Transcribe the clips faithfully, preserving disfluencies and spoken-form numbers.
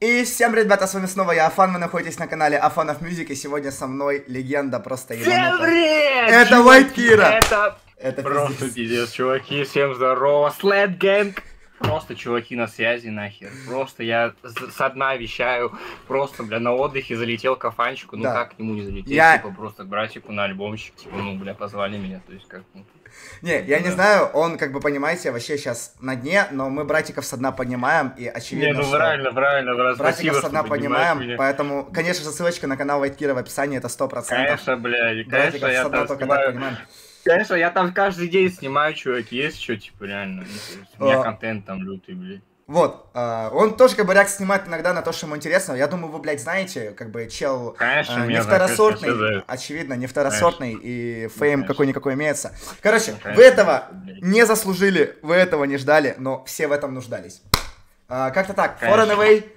И всем привет, ребята, с вами снова я, Афан, вы находитесь на канале Афанов Мьюзик, и сегодня со мной легенда просто Иванов. Это White Kira! Это, это просто пиздец, чуваки, всем здорово, Следгэнг! Просто чуваки на связи нахер, просто я со дна вещаю, просто, бля, на отдыхе залетел к Афанчику, ну да. Как к нему не залететь, я... типа просто к братику на альбомчик, типа, ну, бля, позвали меня, то есть как... Не, я да. не знаю, он, как бы, понимаете, вообще сейчас на дне, но мы братиков со дна поднимаем, и очевидно, не, ну, что... правильно, правильно, правильно, братиков со дна поднимаем, меня. Поэтому, конечно же, ссылочка на канал White Kira в описании, это сто процентов. Конечно, бля, конечно, я там снимаю... Конечно, я там каждый день снимаю, чуваки, есть что, типа, реально, у меня контент там лютый, блядь. Вот, э, он тоже, как бы, реакт снимает иногда на то, что ему интересно. Я думаю, вы, блядь, знаете, как бы, чел э, не второсортный, очевидно, не второсортный, и фейм какой-никакой имеется. Короче, конечно, вы этого блядь. не заслужили, вы этого не ждали, но все в этом нуждались. Э, Как-то так, Форенавей,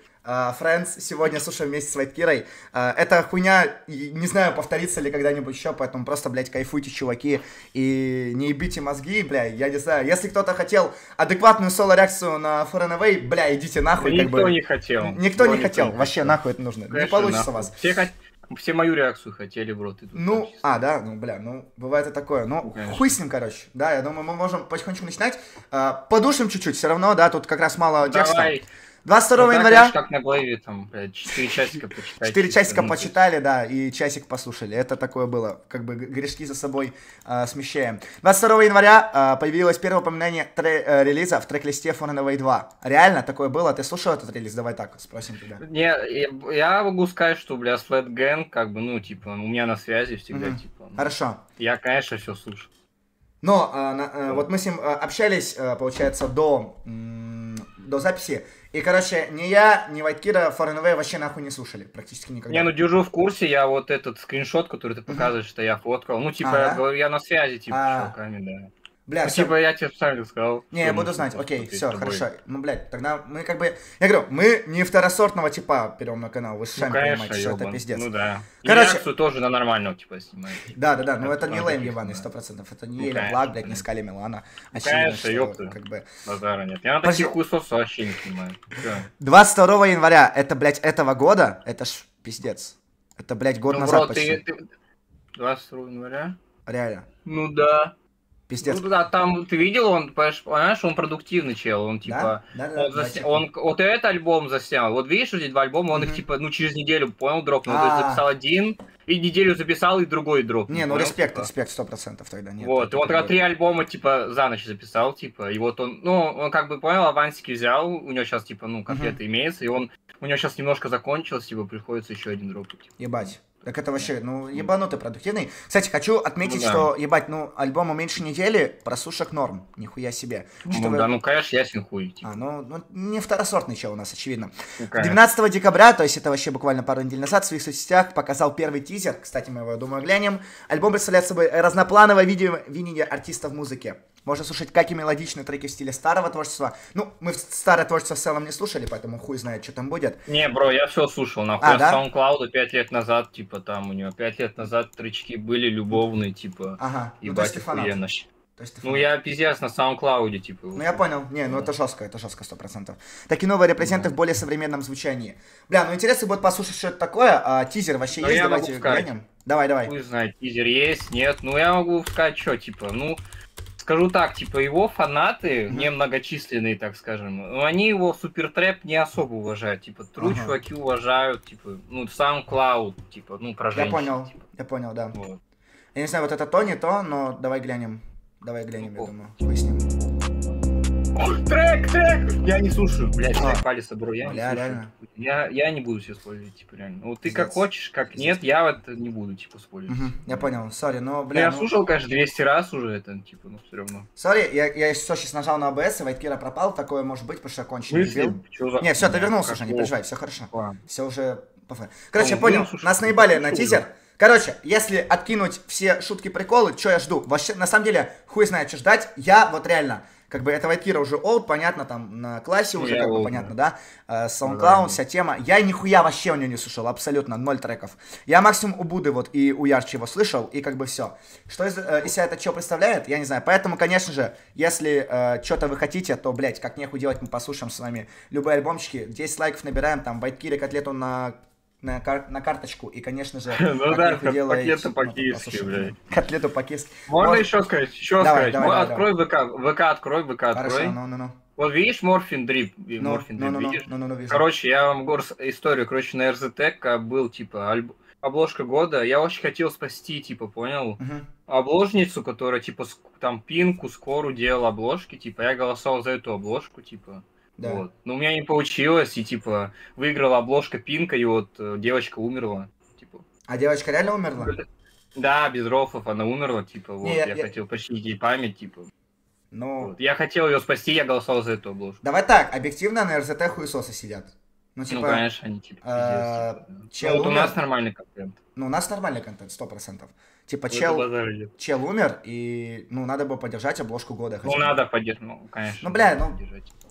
Friends, сегодня слушаем вместе с White Kira'й. Uh, эта хуйня, не знаю, повторится ли когда-нибудь еще, поэтому просто, блядь, кайфуйте, чуваки, и не ебите мозги, бля, я не знаю. Если кто-то хотел адекватную соло-реакцию на Forenaway, бля, идите нахуй, никто как бы. Никто не хотел. Никто не хотел, вообще нахуй это нужно. Конечно, не получится у вас. Все, хот... Все мою реакцию хотели, бро. Ты тут ну, там, а, да, ну, бля, ну, бывает и такое. Ну, конечно. Хуй с ним, короче. Да, я думаю, мы можем потихонечку начинать. Uh, подушим чуть-чуть, все равно, да, тут как раз мало текста. Давай. двадцать второго января... Конечно, как на главе, там, блядь, четыре часика почитали. четыре часика ну, почитали, да, и часик послушали. Это такое было, как бы грешки за собой э, смещаем. двадцать второго января э, появилось первое упоминание э, релиза в трек-листе фор эн вэй два. Реально такое было? Ты слушал этот релиз? Давай так, спросим тебя. Не, я, я могу сказать, что, бля, Следгэнг, как бы, ну, типа, у меня на связи всегда, mm-hmm. типа... Ну, хорошо. Я, конечно, все слушал. Но э, на, э, вот мы с ним общались, э, получается, до... до записи. И, короче, ни я, ни White Kira Forenaway вообще нахуй не слушали. Практически никогда. Не, ну держу в курсе, я вот этот скриншот, который ты показываешь, uh -huh. что я фоткал. Ну, типа, ага. я говорю, я на связи, типа, а -а -а. чуваками, да. Бля, ну, все... типа, я тебе сам сказал. Не, я буду знать, окей, все, хорошо. Ну, блядь, тогда мы как бы... Я говорю, мы не второсортного типа берем на канал, вы сами ну, понимаете, что ёбан. Это пиздец. Ну, да. Короче... И реакцию тоже на нормального типа снимаете. Да, да, да, ну это не лейм ебаный, сто процентов. Это не Еля Влад, блядь, не Скали Милана. Конечно, ёпта, как бы... базара нет. Я на таких хуесосов вообще не снимаю. двадцать второго января, это, блядь, этого года, это ж пиздец. Это, блядь, год назад почти. двадцать второго января? Реально. Ну, да. Пиздец. Ну да, там ты видел, он, понимаешь, он продуктивный чел, он типа, да? Да, он, да, засня... да, он вот этот альбом заснял, вот видишь эти два альбома, он mm -hmm. их типа, ну через неделю, понял, дропнул, а -а -а. То есть записал один, и неделю записал, и другой дропнул. Не, ну понял? Респект, респект, сто процентов тогда нет. Вот, он тогда три альбома типа за ночь записал, типа, и вот он, ну, он как бы, понял, авансики взял, у него сейчас типа, ну, конфеты mm -hmm. имеется, и он, у него сейчас немножко закончилось, типа, приходится еще один дропнуть. Ебать. Так это вообще, ну, ебанутый продуктивный. Кстати, хочу отметить, ну, да. что, ебать, ну, альбому меньше недели, просушек норм. Нихуя себе. Ну, что ну вы... да, ну, конечно, ясен хуй. Типа. А, ну, ну, не второсортный чел у нас, очевидно. Ну, двенадцатого декабря, то есть это вообще буквально пару недель назад, в своих соцсетях показал первый тизер. Кстати, мы его, я думаю, глянем. Альбом представляет собой разноплановое видео видение артиста в музыке. Можно слушать как и мелодичные треки в стиле старого творчества. Ну, мы старое творчество в целом не слушали, поэтому хуй знает, что там будет. Не, бро, я все слушал, нахуй. А, да? SoundCloud пять лет назад, типа, там у него пять лет назад тречки были любовные, типа, ага. ебать, ну, охуенно. Ну, я пиздец на SoundCloud, типа. Ну, вот. Я понял. Не, ну да. это жестко, это жестко, сто процентов. Такие новые репрезенты да. в более современном звучании. Бля, ну интересно будет послушать, что это такое. А, тизер вообще Но есть? Давайте глянем. Давай, давай. Хуй знает, тизер есть, нет. Ну, я могу сказать, что, типа, ну... Скажу так, типа, его фанаты, mm-hmm. немногочисленные, так скажем, но они его супертрэп не особо уважают, типа, тру uh-huh. чуваки уважают, типа, ну, SoundCloud, типа, ну, про женщин. Я понял, типа. я понял, да. Вот. Я не знаю, вот это то, не то, но давай глянем, давай глянем, ну, я о. думаю, выясним. Трек, трек! Я не слушаю, блядь, а. палец обру, я Бля, не слушаю. Я, я не буду все спорить, типа, реально. Вот ты Здесь. как хочешь, как Здесь. нет, я вот не буду, типа, спорить. Угу. Я понял, сори, но, бля... Я ну... слушал, конечно, двести раз уже это, типа, но все равно. Сори, я, я все сейчас нажал на эй би эс, и White Kira пропал, такое может быть, потому что я кончил. За... Не, все, ты вернулся уже, не переживай, все хорошо. А. Все уже... Короче, я понял, слушаю, нас наебали на тизер. Короче, если откинуть все шутки-приколы, что я жду? Вообще, на самом деле, хуй знает, что ждать, я вот реально... Как бы это White Kira уже old, понятно, там на классе уже, yeah, как бы old, понятно, да? Uh, SoundCloud, yeah, вся тема. Я нихуя вообще у нее не слышал, абсолютно, ноль треков. Я максимум у Буды вот и у Ярчева слышал, и как бы все. Что из, uh, из себя это что представляет, я не знаю. Поэтому, конечно же, если uh, что-то вы хотите, то, блядь, как нехуй делать, мы послушаем с вами любые альбомчики. десять лайков набираем, там, White Kira котлету на... На, кар на карточку, и, конечно же, ну да, котлету по-киевски, блядь. Котлету по-киевски. Можно Мор... еще сказать, еще давай, сказать. Давай, давай, открой давай. ВК, ВК открой, ВК открой. Хорошо, ну, ну, ну. Вот видишь Морфин Дрип, ну, Морфин Дрип, ну, ну, видишь? Ну, ну, ну, ну, короче, я вам говорю историю, короче, на РЗТ был, типа, альб... обложка года, я очень хотел спасти, типа, понял, угу. обложницу, которая, типа, с... там, Пинку, Скору делала обложки, типа, я голосовал за эту обложку, типа. Да. Вот. Но у меня не получилось, и типа выиграла обложка Пинка, и вот э, девочка умерла. Типа. А девочка реально умерла? Да, без рофлов она умерла, типа, вот. Не, я, я, я хотел починить ей память, типа. Ну... Вот. Я хотел ее спасти, я голосовал за эту обложку. Давай так, объективно на РЗТ хуесосы сидят. Ну, типа, ну конечно, они типа а... пиздец. Типа. Ну, вот умер... у нас нормальный контент. Ну, у нас нормальный контент, сто процентов. Типа, чел, чел умер, и, ну, надо бы поддержать обложку года. Ну, надо поддержать, ну, конечно. Ну, бля, ну,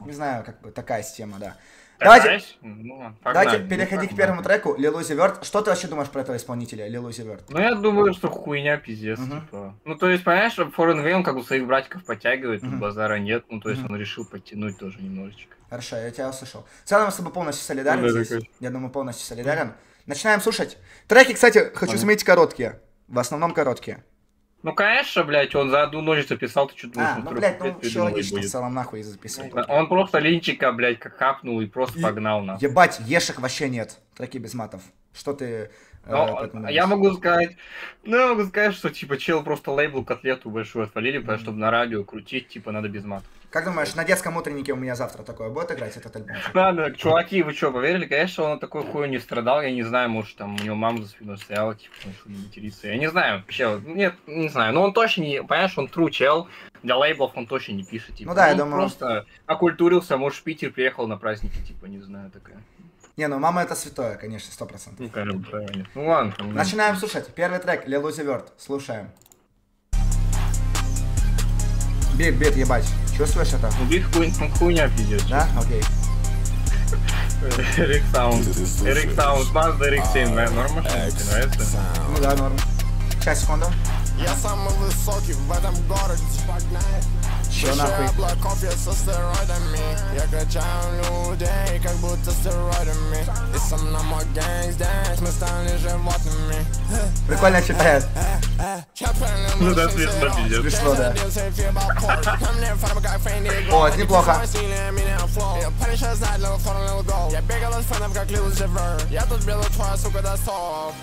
не знаю, как бы, такая система, да. Так, давайте, ну, давайте переходить к первому треку, Lil Uzi Vert. Что ты вообще думаешь про этого исполнителя, Lil Uzi Vert? Ну, я думаю, что хуйня, пиздец, uh-huh. типа. Ну, то есть, понимаешь, Форенавей, он как бы своих братиков подтягивает, uh-huh. тут базара нет, ну, то есть, uh-huh. он решил подтянуть тоже немножечко. Хорошо, я тебя услышал. В целом, я с тобой полностью солидарен, ну, да, здесь. Я думаю, полностью солидарен. Начинаем слушать. Треки, кстати, хочу заметить, короткие. В основном короткие. Ну, конечно, блядь, он за одну ночь записал, ты что думаешь? А, ну, блядь, ну, все логично, в целом, нахуй записал. Да, он просто линчика, блядь, как хапнул и просто и... погнал нас. Ебать, ешек вообще нет. Треки без матов. Что ты... Но, э, я могу сказать... Ну, я могу сказать, что, типа, чел просто лейбл котлету большую отвалили, потому mm-hmm. чтобы на радио крутить, типа, надо без матов. Как думаешь, на детском утреннике у меня завтра такое будет играть, этот альбом? Ладно, чуваки, вы что, поверили? Конечно, он такой хуй не страдал, я не знаю, может, там, у него мама за спиной стояла, типа, не матерится. Я не знаю, вообще, нет, не знаю, но он точно не, понимаешь, он true чел, для лейблов он точно не пишет, типа, ну, да, я думаю... просто окультурился, может, в Питер приехал на праздники, типа, не знаю, такая. Не, ну, мама это святое, конечно, сто процентов. Ну, ну, ладно. Начинаем слушать. Первый трек, Lil Uzi Vert, слушаем. Бит, бит, ебать. Чувствуешь это? Бит хуй, хуйня пиздец. Да? Окей. Эрик Саунд. Эрик Саунд. Mazda эр икс семь. Норма, что тебе нравится? Ну да, норм. Сейчас, секунду. Я самый высокий в этом городе. Чё нахуй? Я качаю людей, как будто стероидами. И со мной мой гэнгс, мы стали животными. Прикольно читает. Ну да, смешно, пиздец. Смешно, да. О, это неплохо. Я бегал из фанов, как Lil Uzi Vert. Я тут белый твоя, сука, до стоп.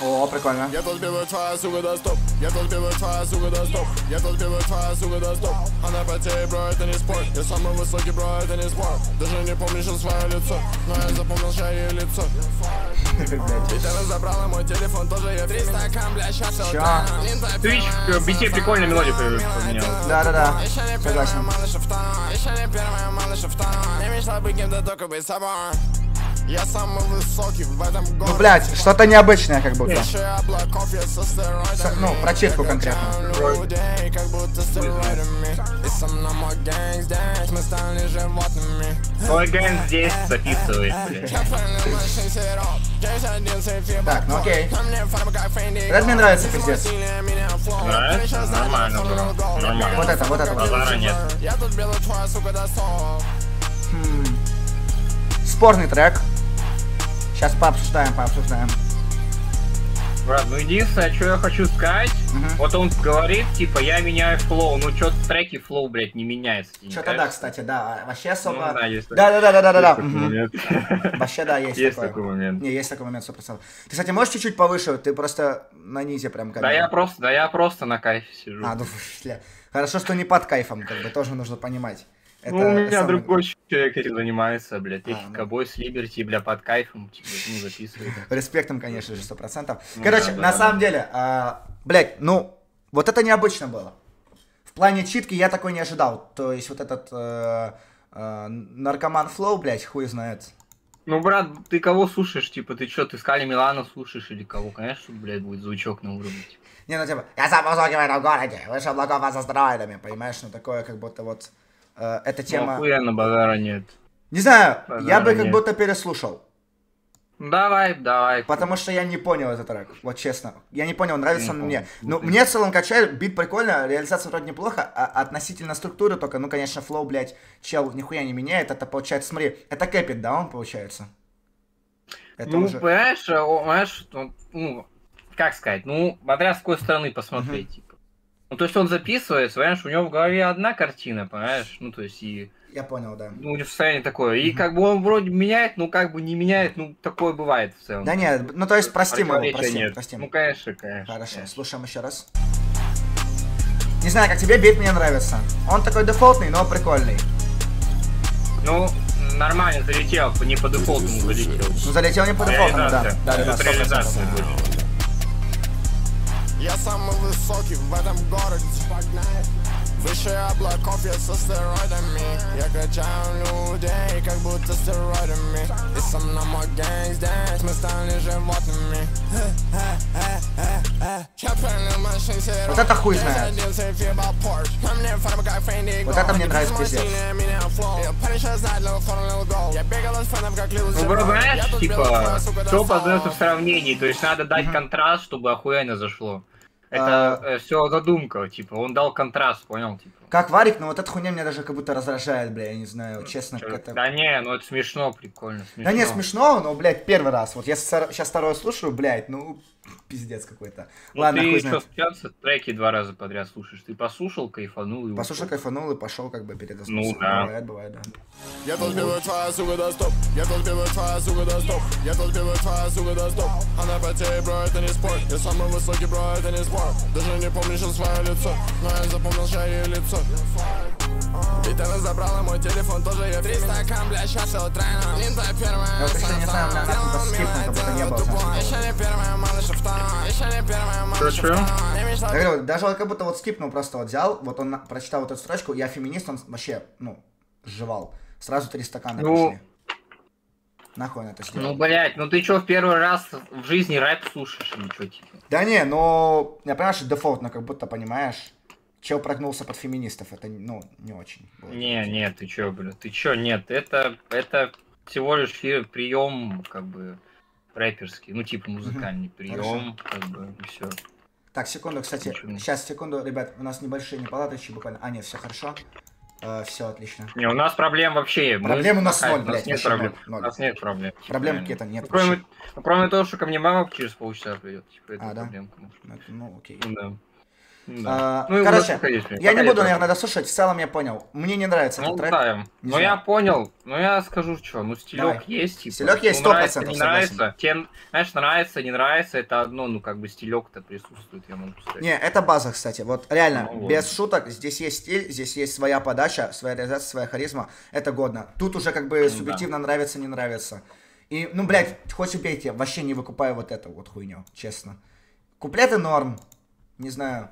О, прикольно. Я тут белый твоя, сука, да стоп. Я тут белый твоя, сука, да стоп. Я тут белый твоя, сука, да стоп. Она потеет, бро, это не спорт. Я самый высокий, бро, это не спорт. Даже не помнишь свое лицо, но я запомнил свое лицо. И ты разобрала мой телефон, тоже я триста кам, бля, щас. Твич, в бите прикольная мелодия появилась у меня. Да-да-да, согласен. Еще не первая малыша в том. Не мечтал быть кем-то, только быть собой. Я самый высокий в этом городе. Ну, блядь, что-то необычное, как будто. С, ну, про читку конкретно. Твой гэнг здесь записывает, блядь. Так, ну окей. Это мне нравится, пиздец. Нравится? Нормально, бро. Нормально. Вот это, вот это. Базара нет. Хм. Спорный трек. Сейчас пообсуждаем, пообсуждаем. Брат, ну единственное, что я хочу сказать, uh-huh. вот он говорит, типа, я меняю флоу, ну что-то в треке флоу, блядь, не меняется. Что-то да, кстати, да, вообще особо... Ну, да, есть да, да, да, да, да, да, да. Вообще, да, есть, есть такой. такой момент. Не, есть такой момент, сто процентов. Ты, кстати, можешь чуть-чуть повыше, ты просто на низе прям... Как да, я просто, да я просто на кайфе сижу. А, ну, бля. Хорошо, что не под кайфом, как бы, тоже нужно понимать. Это ну, у меня самый... другой человек этим занимается, блядь, а, ну... Кобой с Либерти, бля, под кайфом, типа, ну, записывает. Респектом, конечно же, сто процентов. Ну, короче, да, на да, самом да. деле, а, блядь, ну, вот это необычно было. В плане читки я такой не ожидал. То есть вот этот а, а, наркоман флоу, блядь, хуй знает. Ну, брат, ты кого слушаешь? Типа, ты что, ты Скали Милана слушаешь или кого? Конечно, блядь, будет звучок на уровне. Типа. Не, ну типа, я сам высокий в этом городе, выше облаков за астероидами, понимаешь? Ну, такое, как будто вот, э, эта тема... Ну, хуя на базара нет. Не знаю, базара я бы нет. Как будто переслушал. Давай, давай. Потому что я не понял этот трек, вот честно. Я не понял, нравится он мне. Ну, мне в целом качает, бит прикольно, реализация вроде неплохо, а относительно структуры только, ну, конечно, флоу, блядь, чел нихуя не меняет, это получается, смотри, это Кэпит, да, он получается? Это ну, уже... понимаешь, понимаешь, ну, как сказать, ну, смотря с какой стороны посмотреть, типа. Ну, то есть он записывается, понимаешь, у него в голове одна картина, понимаешь, ну, то есть и... Я понял, да. Ну, у него состояние такое. И как бы он вроде меняет, ну как бы не меняет, ну такое бывает в целом. Да нет, ну то есть простим его, простим, простим. Ну конечно, конечно. Хорошо, конечно. Слушаем еще раз. Не знаю, как тебе, бит мне нравится. Он такой дефолтный, но прикольный. Ну, нормально залетел, не по дефолтному залетел. Ну залетел не по дефолтному, да. Да, да, да. Я самый высокий в этом городе, погнали. Выше облаков я с астероидами. Я качаю людей, как будто стероидами. И со мной мой гэнг здесь, мы стали животными. Вот это хуй знает. Вот это мне нравится, пиздец. Ну, понимаешь, типа, что познается в сравнении. То есть надо дать контраст, чтобы охуенно зашло. Это а... все задумка, типа, он дал контраст, понял, типа. Как варик, но вот эта хуйня меня даже как будто раздражает, бля, я не знаю, честно. Чё, это... Да не, ну это смешно, прикольно, смешно. Да не, смешно, но, блядь, первый раз, вот я сейчас второе слушаю, блядь, ну, пиздец какой-то. Ну, ладно, ты что, сейчас треки два раза подряд слушаешь, ты послушал, кайфанул и Послушал, ушел. кайфанул и пошел, как бы, передоснул. Ну, да. Бывает, бывает, да. Я тут белый твоя, сука, да стоп, я тут белый твоя, сука, да стоп, я тут белый твоя, сука, да стоп. Она потеет, бро, это не спорт, я самый высокий, бро, это не спорт. Даже не помню сейчас свое лицо, но я запомнил шею и лицо. Ведь она забрала мой телефон, тоже я три стакан, бля, сейчас все тройно. Линда первая, сам сам, делал милая, делал тупой. Еще не первая, малыша вторая, еще не первая, малыша вторая. Я говорю, даже он как будто вот скипнул, просто вот взял, вот он прочитал вот эту строчку, я феминист, он вообще, ну, сживал. Сразу три стакана ну... пришли. Нахуй на это снимать. Ну, блядь, ну ты чё в первый раз в жизни рэп слушаешь, ничего типа? Да не, ну, я понимаю, что дефолтно, как будто, понимаешь, чел прогнулся под феминистов, это, ну, не очень. Было. Не, нет, ты чё, блядь, ты чё, нет, это, это всего лишь прием, как бы, рэперский, ну, типа, музыкальный прием, как бы, и всё. Так, секунду, кстати, сейчас, секунду, ребят, у нас небольшие неполадочки буквально, а, нет, все хорошо. Uh, все отлично. Не, у нас проблем вообще. Проблем мы... у нас ноль, блядь. У нас нет проблем. Ноль. У нас нет проблем. Проблем какие-то нет. Ну, кроме, кроме того, что ко мне мама через полчаса придет. Типа, а, да? Это, ну, окей. Да. Да. Uh, ну, короче, я Походите, не буду, наверное, дослушать. В целом я понял. Мне не нравится ну, этот трек. Ну, знаю. я понял. Ну, я скажу, что. Ну, стилек Давай. есть. Типа. Стилек есть, сто процентов. Нравится, не нравится. Тем, знаешь, нравится, не нравится. Это одно, ну, как бы стилек-то присутствует, я могу сказать. Не, это база, кстати. Вот реально, ну, без вот. шуток. Здесь есть стиль, здесь есть своя подача, своя реализация, своя харизма. Это годно. Тут уже как бы ну, субъективно да. нравится, не нравится. И, ну, блядь, хоть убейте, вообще не выкупаю вот эту вот хуйню, честно. Куплеты норм. Не знаю.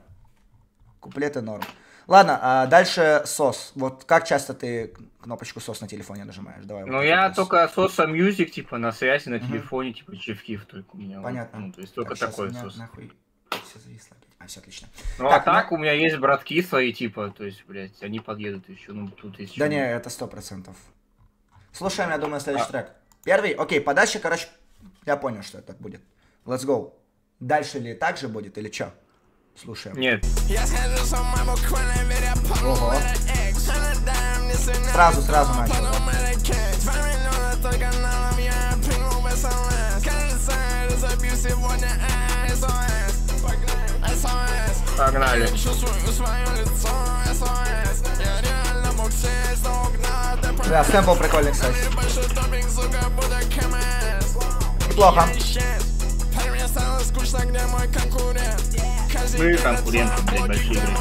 Куплеты норм. Ладно, а дальше сос. Вот как часто ты кнопочку сос на телефоне нажимаешь? Давай. Ну вот я сос. только соса мьюзик, типа, на связи, на угу. телефоне, типа, чифкиф только у меня. Понятно. Вот, ну, то есть только так, такой сос. Нахуй... Все зависло. А, все отлично. Ну так, а так ну... у меня есть братки свои, типа, то есть, блядь, они подъедут еще, ну тут еще. Да не, это сто процентов. Слушаем, я думаю, следующий а... трек. Первый, окей, подача, короче, я понял, что это будет. Let's go. Дальше ли так же будет или чё? Слушаем. Нет. Ого. Сразу, сразу начал. Погнали. Да, сэмпл прикольный, кстати. Неплохо. Мы конкуренты, блядь, большие игроки.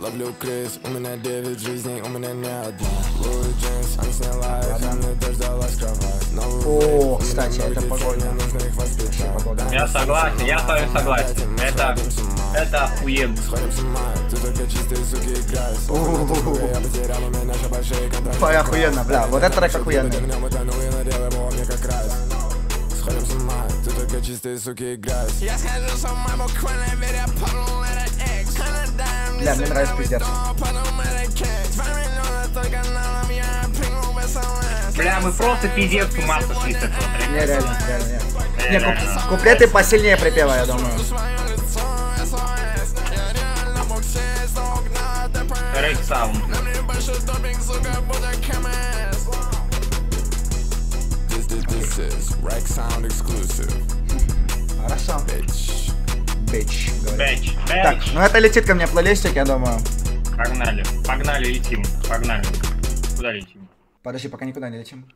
Ловлю крыс, у меня девять жизней, у меня не одна. Луи Джеймс, она сняла их, она дождалась кровать. О, кстати, это погода. Я согласен, я с вами согласен. Это, это охуенно. Ой, охуенно, бля, вот этот трек охуенный. Ты только чистые суки играешь. Я схожу с ума, буквально веря пару на этот экс. Бля, мне нравится пиздец. Бля, мы просто пиздец с ума сошли с этого трека. Не, реально, реально, не. Не, куплеты посильнее припева, я думаю. Рейк саунд. Rack Sound exclusive. Хорошо. Bitch. Bitch, Bitch. Bitch. Так, ну это летит ко мне плейлистик, я думаю. Погнали. Погнали, летим. Погнали. Куда летим? Подожди, пока никуда не летим.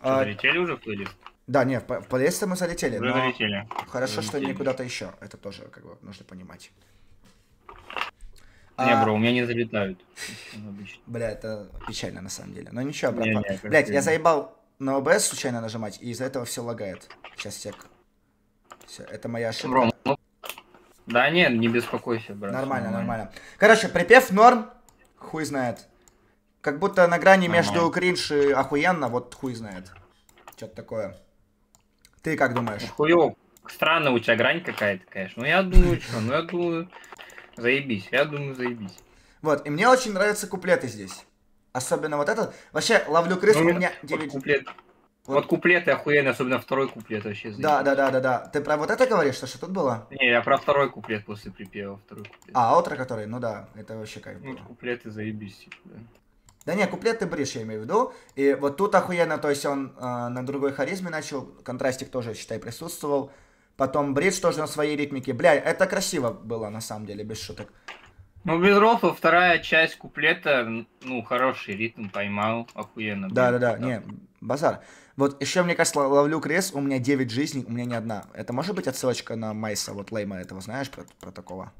Что, а... залетели уже в плейлист? Да, нет, в плейлист мы залетели. Уже но... залетели. Хорошо, залетели. Что не куда-то еще. Это тоже как бы нужно понимать. Не, а... бро, у меня не залетают. Бля, это печально на самом деле. Но ничего, брат. Не, блядь, я заебал на о бэ эс случайно нажимать, и из-за этого все лагает. Сейчас сек. Все, это моя ошибка. Бро, ну... Да нет, не беспокойся, брат. Нормально, нормально, нормально. Короче, припев норм, хуй знает. Как будто на грани нормально. Между кринж и охуенно, вот хуй знает. Что-то такое. Ты как думаешь? Хуёк. Странная у тебя грань какая-то, конечно. Ну я думаю, что, ну я думаю... Заебись, я думаю, заебись. Вот, и мне очень нравятся куплеты здесь. Особенно вот этот. Вообще, ловлю крысу, ну, у меня девять... Вот куплет. Вот. Вот куплеты охуенно, особенно второй куплет вообще. Да, да, да, да, да. Ты про вот это говоришь, что, что тут было? Не, я про второй куплет после припева. Второй куплет. А, аутро который, ну да, это вообще как бы. Ну, куплеты заебись. Да, да не, куплеты бришь, я имею в виду. И вот тут охуенно, то есть он э, на другой харизме начал, контрастик тоже, считай, присутствовал. Потом бридж тоже на своей ритмике. Бля, это красиво было, на самом деле, без шуток. Ну, без рофла вторая часть куплета, ну, хороший ритм поймал, охуенно. Да-да-да, не, базар. Вот еще, мне кажется, ловлю крес, у меня девять жизней, у меня не одна. Это может быть отсылочка на Майса, вот Лейма этого, знаешь, про, про такого?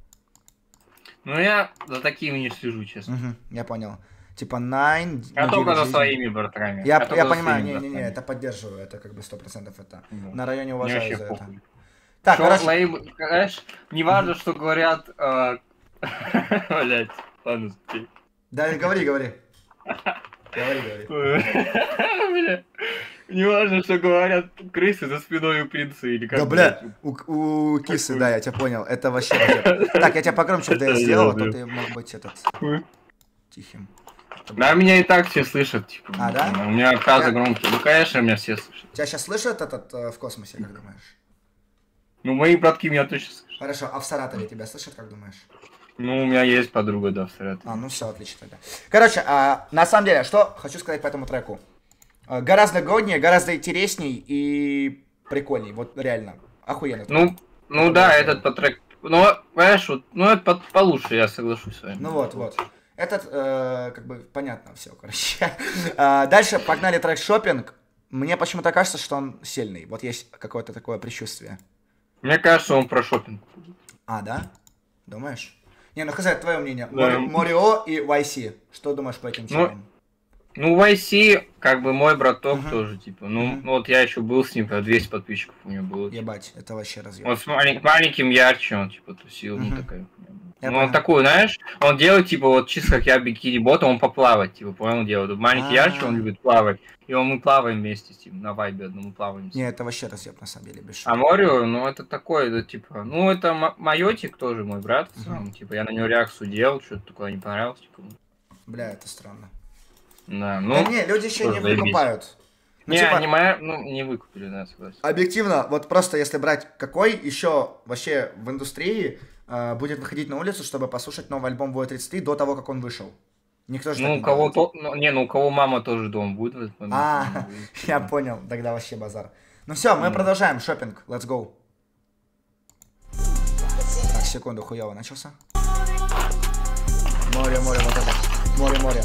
Ну, я за такими не слежу, честно. Угу, я понял. Типа найн... Я только за своими братками. Я, я, я понимаю, не-не-не, это поддерживаю, это как бы сто процентов это. Угу. На районе уважаю за это. Похуй. Так, хорошо. Лейм, знаешь, не важно, что говорят... Э... Блять, ладно, спи. Да, говори, говори. Говори, говори. Не важно, что говорят крысы за спиной у принца или как-то. Да, бля, у, у кисы, да, я тебя понял. Это вообще... Так, я тебя погромче сделал, а то ты мог быть этот... Тихим. Да, меня и так все слышат, типа. А, да? У меня фразы громкие. Ну, конечно, меня все слышат. Тебя сейчас слышат этот в космосе, как думаешь? Ну, мои братки меня точно слышат. Хорошо, а в Саратове тебя слышат, как думаешь? Ну, у меня есть подруга, да, в Саратове. А, ну все, отлично тогда. Короче, а, на самом деле, что хочу сказать по этому треку. А, гораздо годнее, гораздо интересней и прикольней, вот реально, охуенно. Ну, ну да, этот по трек, ну, понимаешь, вот, ну, это по получше, я соглашусь с вами. Ну вот, вот. Этот, э, как бы, понятно все, короче. а, дальше погнали трек «Шоппинг». Мне почему-то кажется, что он сильный, вот есть какое-то такое предчувствие. Мне кажется, он про шоппинг. А, да? Думаешь? Не, ну хз, твое мнение. Да. Морио и Вайси. Что думаешь по этим членам? Ну, Вайси, как бы мой браток uh-huh. тоже, типа. Ну, uh-huh. вот я еще был с ним, когда двести подписчиков у него было. Ебать, это вообще разъем. Вот с малень- маленьким ярче он, типа, тусил, uh-huh. ну, такая. Я ну, понял. Он такой, знаешь, он делает, типа, вот чисто как я бикини-бот, он поплавать, типа, понял, делает. Маленький А-а-а. ярче, он любит плавать. И он, мы плаваем вместе, типа, на вайбе одному плаваем. Не, это вообще разъеб, на самом деле, без шуток. А Морио, ну, это такое, это, типа, ну, это м- Майотик тоже, мой брат, в целом, типа, я на него реакцию делал, что-то такое не понравилось, типа. Бля, это странно. Да, ну, да не, люди еще не выкупают. Ну, не, типа, они моя, ну, не выкупили, да, согласен. Объективно, вот просто если брать какой еще вообще в индустрии э, будет выходить на улицу, чтобы послушать новый альбом ви о тридцать три до того, как он вышел. Никто же ну, так у кого то, ну, не, ну у кого мама тоже дом будет. Вот, вот, а, будет, я да. понял, тогда вообще базар. Ну все, мы mm. продолжаем, шоппинг, let's go. Так, секунду, хуёво начался. Море, море, вот это, море, море.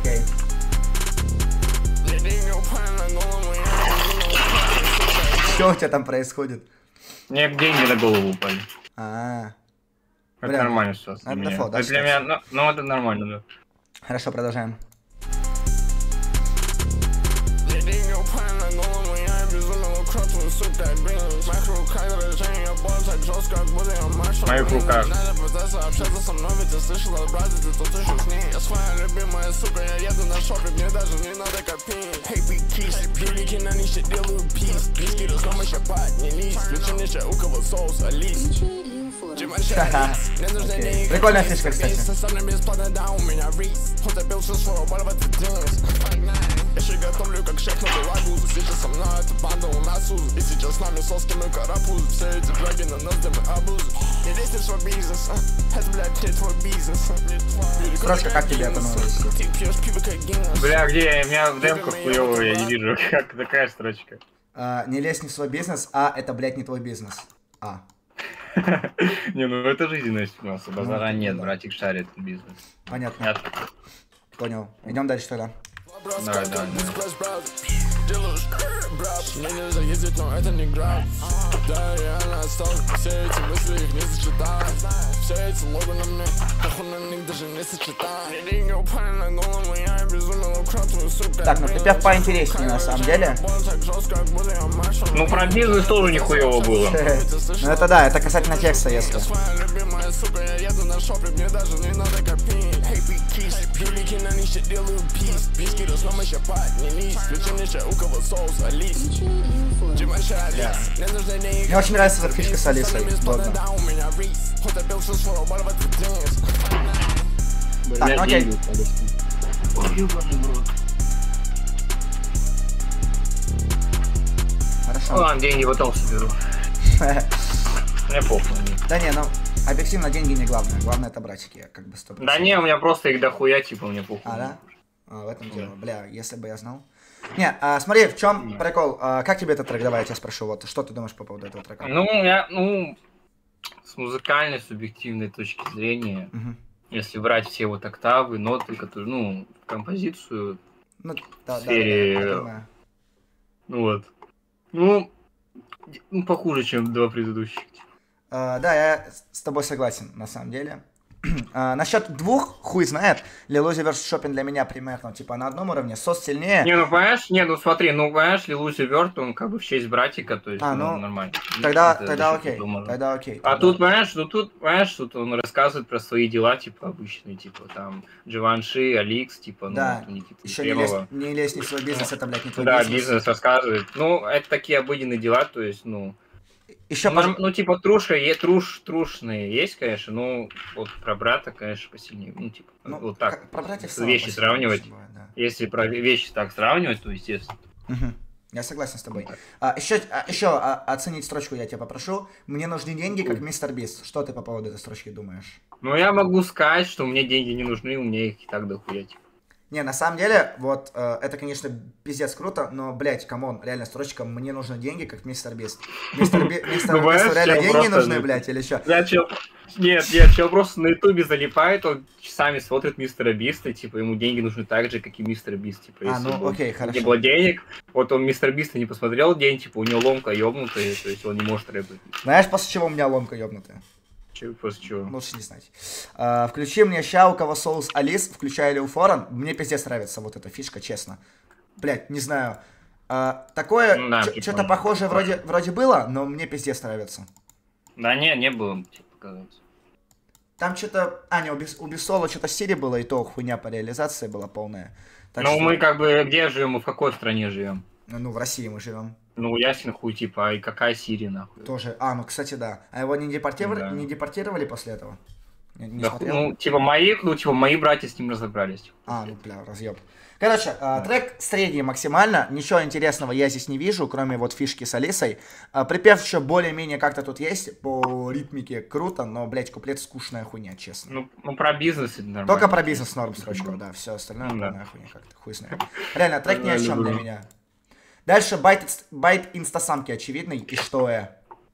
Окей. Что у тебя там происходит? Мне деньги на голову упали. А-а-а. Это Блин, нормально все. Это для фото, да? Для меня, ну, ну, это нормально, да. Хорошо, продолжаем. В моих руках. Прикольная фишка, кстати. Я же готовлю как шеф на белагуз. Сейчас со мной эта банда у нас уз. И сейчас с нами соски мы карапуз. Все эти блоги на нас дымы обуз. И здесь не свой бизнес. Это, блядь, не твой бизнес. Срочка, как тебе это нужно? Бля, где? У меня в демку хуёво, я не вижу. Как такая строчка? А, не лезь не в свой бизнес, а это, блядь, не твой бизнес. А. Не, ну это жизненность у нас. Базара нет, братик шарит бизнес. Понятно. Понял. Идем дальше тогда. Давай, давай, давай. Так, ну припев поинтереснее на самом деле. Ну про бизнес тоже нихуево было. Ну это да, это касательно текста, если. Yeah. Мне очень нравится эта фишка с Алисой. Ладно. Так, ну окей. Хорошо. Ладно, деньги потом соберу. Мне похуй. Да не, ну... Объективно деньги не главное, главное это братики, я как бы сто. Да не, у меня просто их дохуя, типа мне похуй. А, да? А, в этом дело, бля, если бы я знал. Не, а, смотри, в чем прикол, а, как тебе этот трек, давай я тебя спрошу, вот, что ты думаешь по поводу этого трека? Ну, я, ну, с музыкальной, субъективной точки зрения, угу. Если брать все вот октавы, ноты, которые, ну, композицию, ну, да, в сфере, да, да, да, ну, вот, ну, ну, похуже, чем два предыдущих. Uh, да, я с тобой согласен, на самом деле. uh, насчет двух, хуй знает, Lil Uzi Vert Shopping для меня примерно, типа, на одном уровне, сос сильнее. Не, ну, понимаешь, не, ну, смотри, ну, понимаешь, Lil Uzi Vert, он как бы в честь братика, то есть, а, ну, ну, нормально. Тогда, это, тогда, окей, тогда окей, тогда. А тут, понимаешь, ну, тут, понимаешь, тут он рассказывает про свои дела, типа, обычные, типа, там, Дживанши, Аликс, типа, ну, да. Вот, типа, еще не лезь, не лезь не в свой бизнес, это, блядь, не твой да, бизнес. Да, бизнес рассказывает, ну, это такие обыденные дела, то есть, ну... Еще ну, пож... ну, типа, труша, е, труш, трушные есть, конечно, но вот про брата, конечно, посильнее. Ну, типа, ну, вот так. Про братьев вещи сравнивать. Бывает, да. Если про вещи так сравнивать, то естественно. Угу. Я согласен с тобой. А, еще а, еще а, оценить строчку я тебя попрошу. Мне нужны деньги, как MrBeast. Что ты по поводу этой строчки думаешь? Ну, я могу сказать, что мне деньги не нужны, у меня их и так дохуя, типа. Не, на самом деле, вот, э, это, конечно, пиздец круто, но, блядь, камон, реально, строчка, мне нужны деньги, как MrBeast. MrBeast реально деньги нужны, блядь, или что? Нет, нет, чел просто на ютубе залипает, он часами смотрит MrBeast, и, типа, ему деньги нужны так же, как и MrBeast, типа, если бы не было денег, вот он MrBeast не посмотрел день, типа, у него ломка ёбнутая, то есть он не может рэпать. Знаешь, после чего у меня ломка ёбнутая? Чего? Лучше не знать. А, включи мне ща, у кого соус Алис, включая Лил Форен. Мне пиздец нравится вот эта фишка, честно. Блять, не знаю. А, такое, да, что-то похожее вроде, вроде было, но мне пиздец нравится. Да не, не было, тебе показалось. Там что-то... А, не, у, Бис... у Бисола что-то в стиле было, и то хуйня по реализации была полная. Так ну что... мы как бы где живем, мы в какой стране живем? Ну, в России мы живем. Ну, ясен хуй, типа, и какая Сирия, нахуй. Тоже, а, ну, кстати, да. А его не депортировали, да. Не депортировали после этого? Не, не да, ну, типа, мои, ну, типа, мои братья с ним разобрались. А, ну, бля, разъеб. Короче, да. Трек средний максимально. Ничего интересного я здесь не вижу, кроме вот фишки с Алисой. Припев еще более-менее как-то тут есть. По ритмике круто, но, блядь, куплет скучная хуйня, честно. Ну, ну про бизнес это нормально. Только про бизнес норм строчку, да. Все остальное, да. Полная хуйня как-то, хуй знает. Реально, трек ни о чем для меня. Дальше байт, байт инстасамки очевидный, и что я?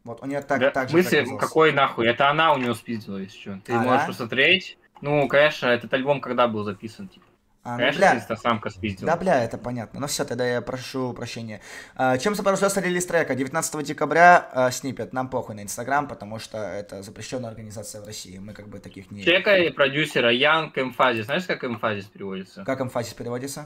Вот у нее так, да, так же мысли, какой нахуй, это она у нее спиздила, если что. Ты а можешь да? посмотреть. Ну, конечно, этот альбом когда был записан, типа. А, конечно, ну, бля... инстасамка спиздила. Да, бля, это понятно. Ну все, тогда я прошу прощения. А, чем сопровождался релиз трека? девятнадцатого декабря а, снипет. Нам похуй на Инстаграм, потому что это запрещенная организация в России. Мы как бы таких не... Чекай продюсера Янг Эмфазис. Знаешь, как Эмфазис переводится? Как Эмфазис переводится?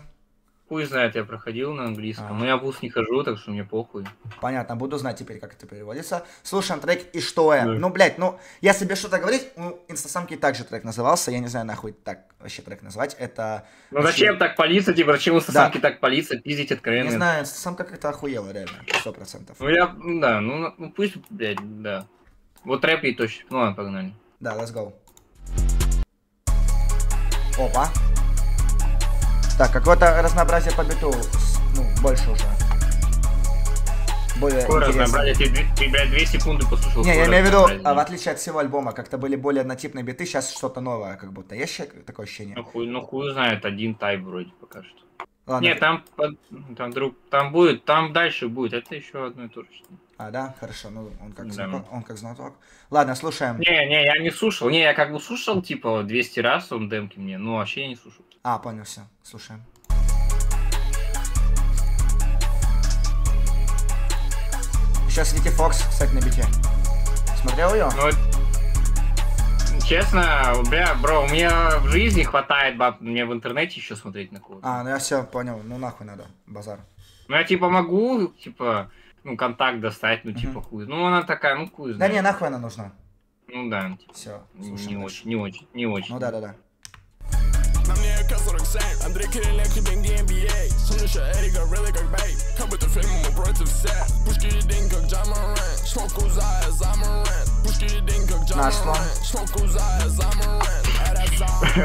Хуй знает, я проходил на английском, а -а -а. но я в вуз не хожу, так что мне похуй. Понятно, буду знать теперь, как это переводится. Слушаем трек «И что я». Да. Ну, блядь, ну, если без что-то говорить, ну, «Инстасамки» также трек назывался, я не знаю, нахуй так вообще трек назвать, это... Ну, вообще... зачем так палиться, типа, зачем «Инстасамки» да. так палиться, пиздить откровенно? Не знаю, «Инстасамка» как-то охуела, реально, сто процентов. Ну, я, да, ну, ну, пусть, блядь, да. Вот рэп и точно, ну, ладно, погнали. Да, let's go. Опа. Так, какое-то разнообразие по биту, ну, больше уже. Более Скоро разнообразие, ты, ты, блядь, две секунды послушал. Не, я имею в виду, в отличие от всего альбома, как-то были более однотипные биты, сейчас что-то новое, как будто. Есть такое ощущение? Ну, хуй, ну, хуй знает, один тайп вроде пока что. Ладно. Нет, там, там, друг, там будет, там дальше будет, это еще одно и то же. А, да? Хорошо, ну, он как, да. знаток, он как знаток. Ладно, слушаем. Не, не, я не слушал, не, я как бы слушал, типа, двести раз он демки мне, но вообще я не слушал. А, понял, все, слушаем. Сейчас Вики Фокс, кстати, на бите. Смотрел ее? Ну, честно, бля, бро, у меня в жизни хватает баб, мне в интернете еще смотреть на кого-то. А, ну я все понял, ну нахуй надо, базар. Ну я типа могу, типа... Ну, контакт достать, ну, типа, хуй. Ну, она такая, ну, хуй знает. Да не, нахуй она нужна. Ну, да. Все. Не очень, не очень, не очень. Ну, да-да-да. Нашло.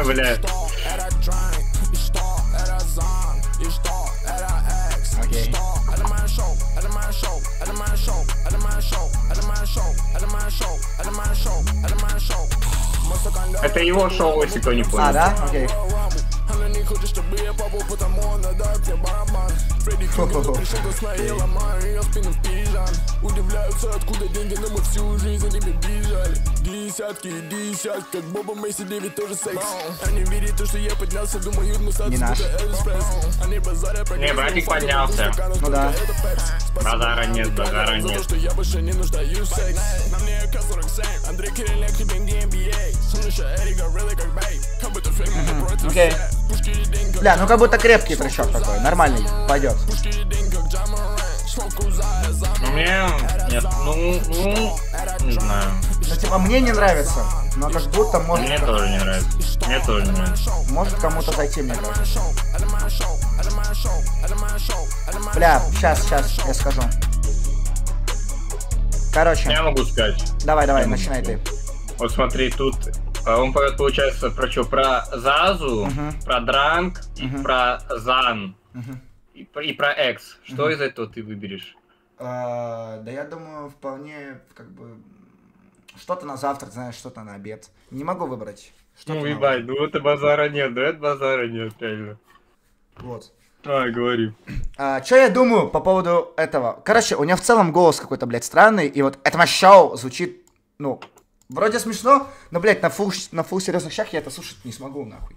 Бля. Окей. Это его шоу, если кто не понял. А, да? Окей. Не наш. Не, братик поднялся. Ну да. Базара нет, базара нет. Окей. Бля, ну как будто крепкий причем такой, нормальный, пойдет. Ну мне, нет, ну, ну, не знаю. Ну типа мне не нравится, но как будто может... Мне тоже не нравится, мне тоже не нравится. Может кому-то зайти, мне кажется. Бля, сейчас, сейчас, я скажу. Короче. Я могу сказать. Давай, давай, я начинай ты. Вот смотри, тут... Он поет, получается, про что? Про Зазу, uh-huh. про Дранг, uh-huh. про Зан uh-huh. и, и про Экс. Что uh-huh. из этого ты выберешь? Uh, да я думаю, вполне, как бы, что-то на завтрак, знаешь, что-то на обед. Не могу выбрать. Ну, ебать, ну это базара нет, да это базара нет, реально. Вот. А, говори. А, чё я думаю по поводу этого? Короче, у меня в целом голос какой-то, блядь, странный, и вот это шоу звучит, ну... Вроде смешно, но, блядь, на фул, на фул серьезных щах я это слушать не смогу, нахуй.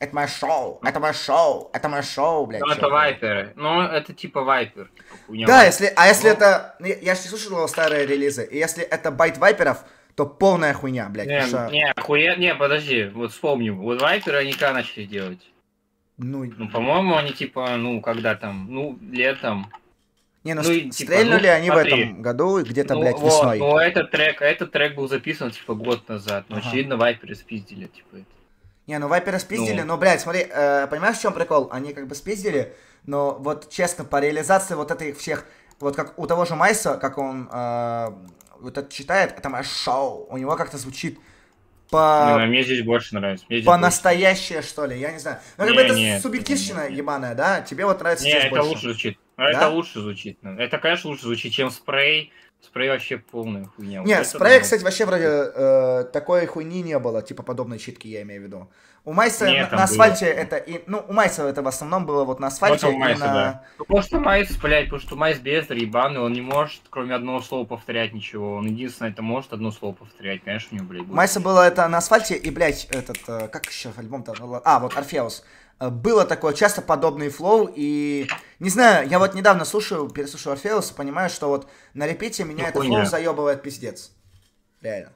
Это мое шоу, это мое шоу, это мое шоу, блядь. Ну, это вайперы, ну, это типа вайпер. Да, если, а если это, я же не слушал старые релизы, и если это байт вайперов, то полная хуйня, блядь. Не, что... не, хуя... не, подожди, вот вспомним, вот вайперы они когда начали делать? Ну, ну по-моему, они типа, ну, когда там, ну, летом. Не, ну, ну и, типа, стрельнули ну, они смотри. В этом году где-то, ну, блядь, весной. Вот, ну, этот трек, этот трек был записан, типа, год назад. Но, ага. очевидно, вайперы спиздили, типа, это. Не, ну, вайперы спиздили, ну. но, блядь, смотри, э, понимаешь, в чем прикол? Они как бы спиздили, но вот, честно, по реализации вот этих всех... Вот как у того же Майса, как он э, вот это читает, это мое шоу, у него как-то звучит... По... Не, мне здесь больше нравится. По-настоящее, что ли, я не знаю. Ну, как бы это субъективщина ебаная, да? Тебе вот нравится не, здесь это больше. Лучше звучит. Да? Это лучше звучит. Это, конечно, лучше звучит, чем спрей. Спрей вообще полная хуйня. Нет, вот спрей, это, кстати, вообще вроде э, такой хуйни не было, типа подобной читки, я имею в виду. У Майса Нет, на, на асфальте было. Это... И, ну, у Майса это в основном было вот на асфальте. Вот у Майса, на... да. Потому что Майс, блядь, потому что Майс бездар ебаный, он не может, кроме одного слова, повторять ничего. Он единственное, это может одно слово повторять, конечно, у него, блядь. Будет. Майса было это на асфальте, и, блядь, этот... Как еще альбом-то? А, вот Орфеус. Было такое, часто подобный флоу, и, не знаю, я вот недавно слушаю, переслушаю Орфеус, понимаю, что вот на репите меня ну, этот флоу заебывает пиздец. Реально.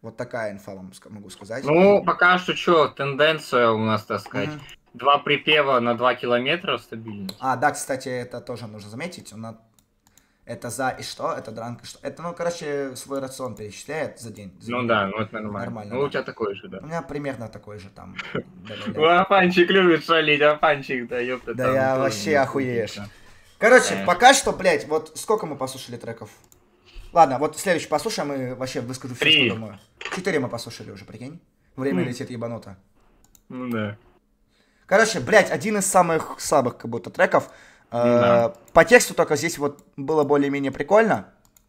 Вот такая инфа вам могу сказать. Ну, пока что что, тенденция у нас, так сказать. Mm-hmm. Два припева на два километра стабильно. А, да, кстати, это тоже нужно заметить. Он на... Это за и что? Это дранка что? Это, ну, короче, свой рацион перечисляет за день. За ну день. Да, ну это нормально. нормально ну да. У тебя такой же, да. У меня примерно такой же там. Афанчик любит шалить, афанчик, да, ёпта. Да я вообще охуеешь. Короче, пока что, блядь, вот сколько мы послушали треков? Ладно, вот следующий послушаем и вообще выскажу все, что думаю. Четыре мы послушали уже, прикинь? Время летит ебануто. Ну да. Короче, блядь, один из самых слабых как будто треков. Да. По тексту только здесь вот было более-менее прикольно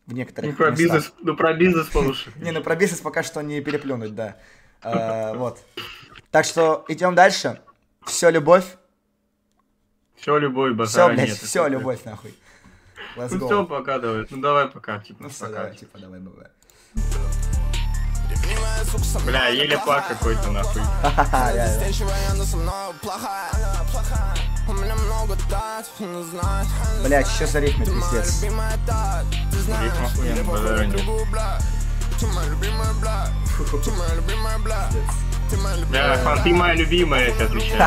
в некоторых про бизнес, ну про бизнес получше. Не, ну про бизнес пока что не переплюнуть, да. Вот. Так что идем дальше. Все любовь. Все любовь, базара нет. Все любовь, нахуй. Ну все, пока давай. Ну давай пока, типа. Ну все, давай, типа, давай, давай. Бля, еле плак какой-то, нахуй. Ха-ха-ха, реально. Блять, что за ритм, пиздец. Бля, Афан, ты моя любимая, это отвечает.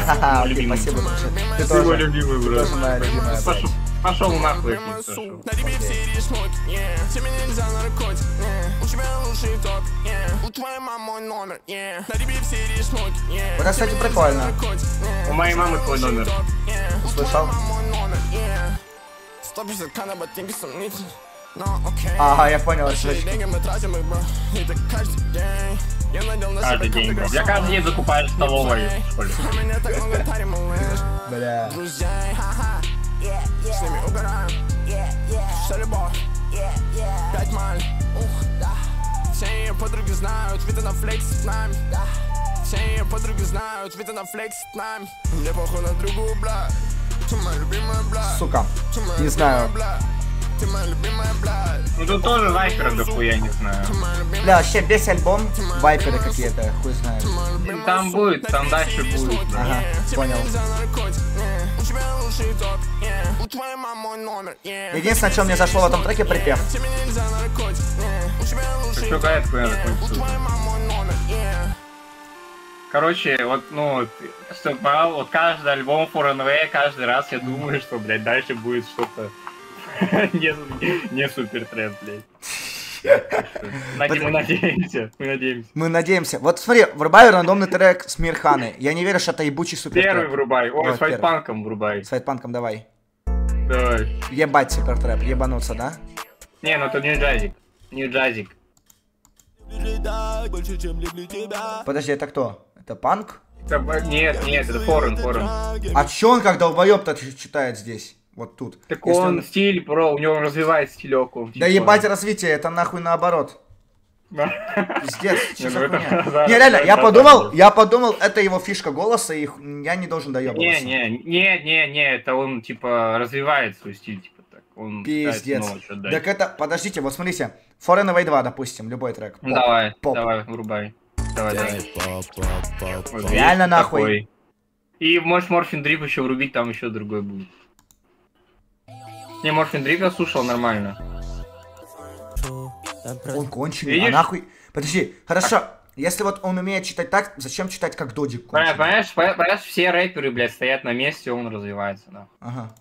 Спасибо, ты тоже моя любимая, брат. Пошел нахуй, пошел. На тебе все рисунки, тебе нельзя наркотик, у тебя лучший топ, у твоей мамы номер, на тебе все рисунки. Вот, кстати, прикольно. У моей мамы твой номер. Услышал? Ага, я понял, слышишь. Каждый день, бро. Я каждый день закупаю столовой в школе. Бля. С ними угораем, все любовь, пять маль, все ее подруги знают, видно на флексе с нами, все ее подруги знают, видно на флексе с нами, мне похуй на другую, бля, ты моя любимая, бля, сука, не знаю, ты моя любимая, бля. Ну тут тоже вайперы дохуя, не знаю. Бля, вообще весь альбом вайперы какие-то, хуй знает. Там будет, там дальше будет. Ага, понял. Единственное, что мне зашло в этом треке, припев. Короче, вот, ну, вот каждый альбом фор эн вей, каждый раз я думаю, что, блядь, дальше будет что-то не супер тренд, блядь. Мы надеемся, мы надеемся. Мы надеемся. Вот смотри, врубай рандомный трек с Мирханы. Я не верю, что это ебучий супер трек. Первый врубай. Ой, с Вайт Панком врубай. С Вайт Панком давай. Давай. Ебать супер трэп, ебануться, да? Не, ну тут не джазик. Не джазик. Подожди, это кто? Это Панк? Нет, нет, это Форен, Форен. А чё он как долбоёб-то читает здесь? Вот тут. Так если он стиль, бро, у него развивает стилёку. Да ебать развитие, это нахуй наоборот. Пиздец, что за хуйня? Не, реально, я подумал, я подумал, это его фишка голоса, и я не должен доёбываться. Не, не, не, не, не, это он, типа, развивает свой стиль, типа, так. Пиздец. Так это, подождите, вот смотрите, фор эн вей два, допустим, любой трек. Давай, давай, врубай. Давай, давай. Реально нахуй. И можешь Морфин Дрип еще врубить, там еще другой будет. Не, Морфин Дрип я слушал нормально. Он конченый, а нахуй. Подожди, хорошо. А... Если вот он умеет читать так, зачем читать как додик? Понимаешь, понимаешь, все рэперы, блядь, стоят на месте, он развивается, да. Ага.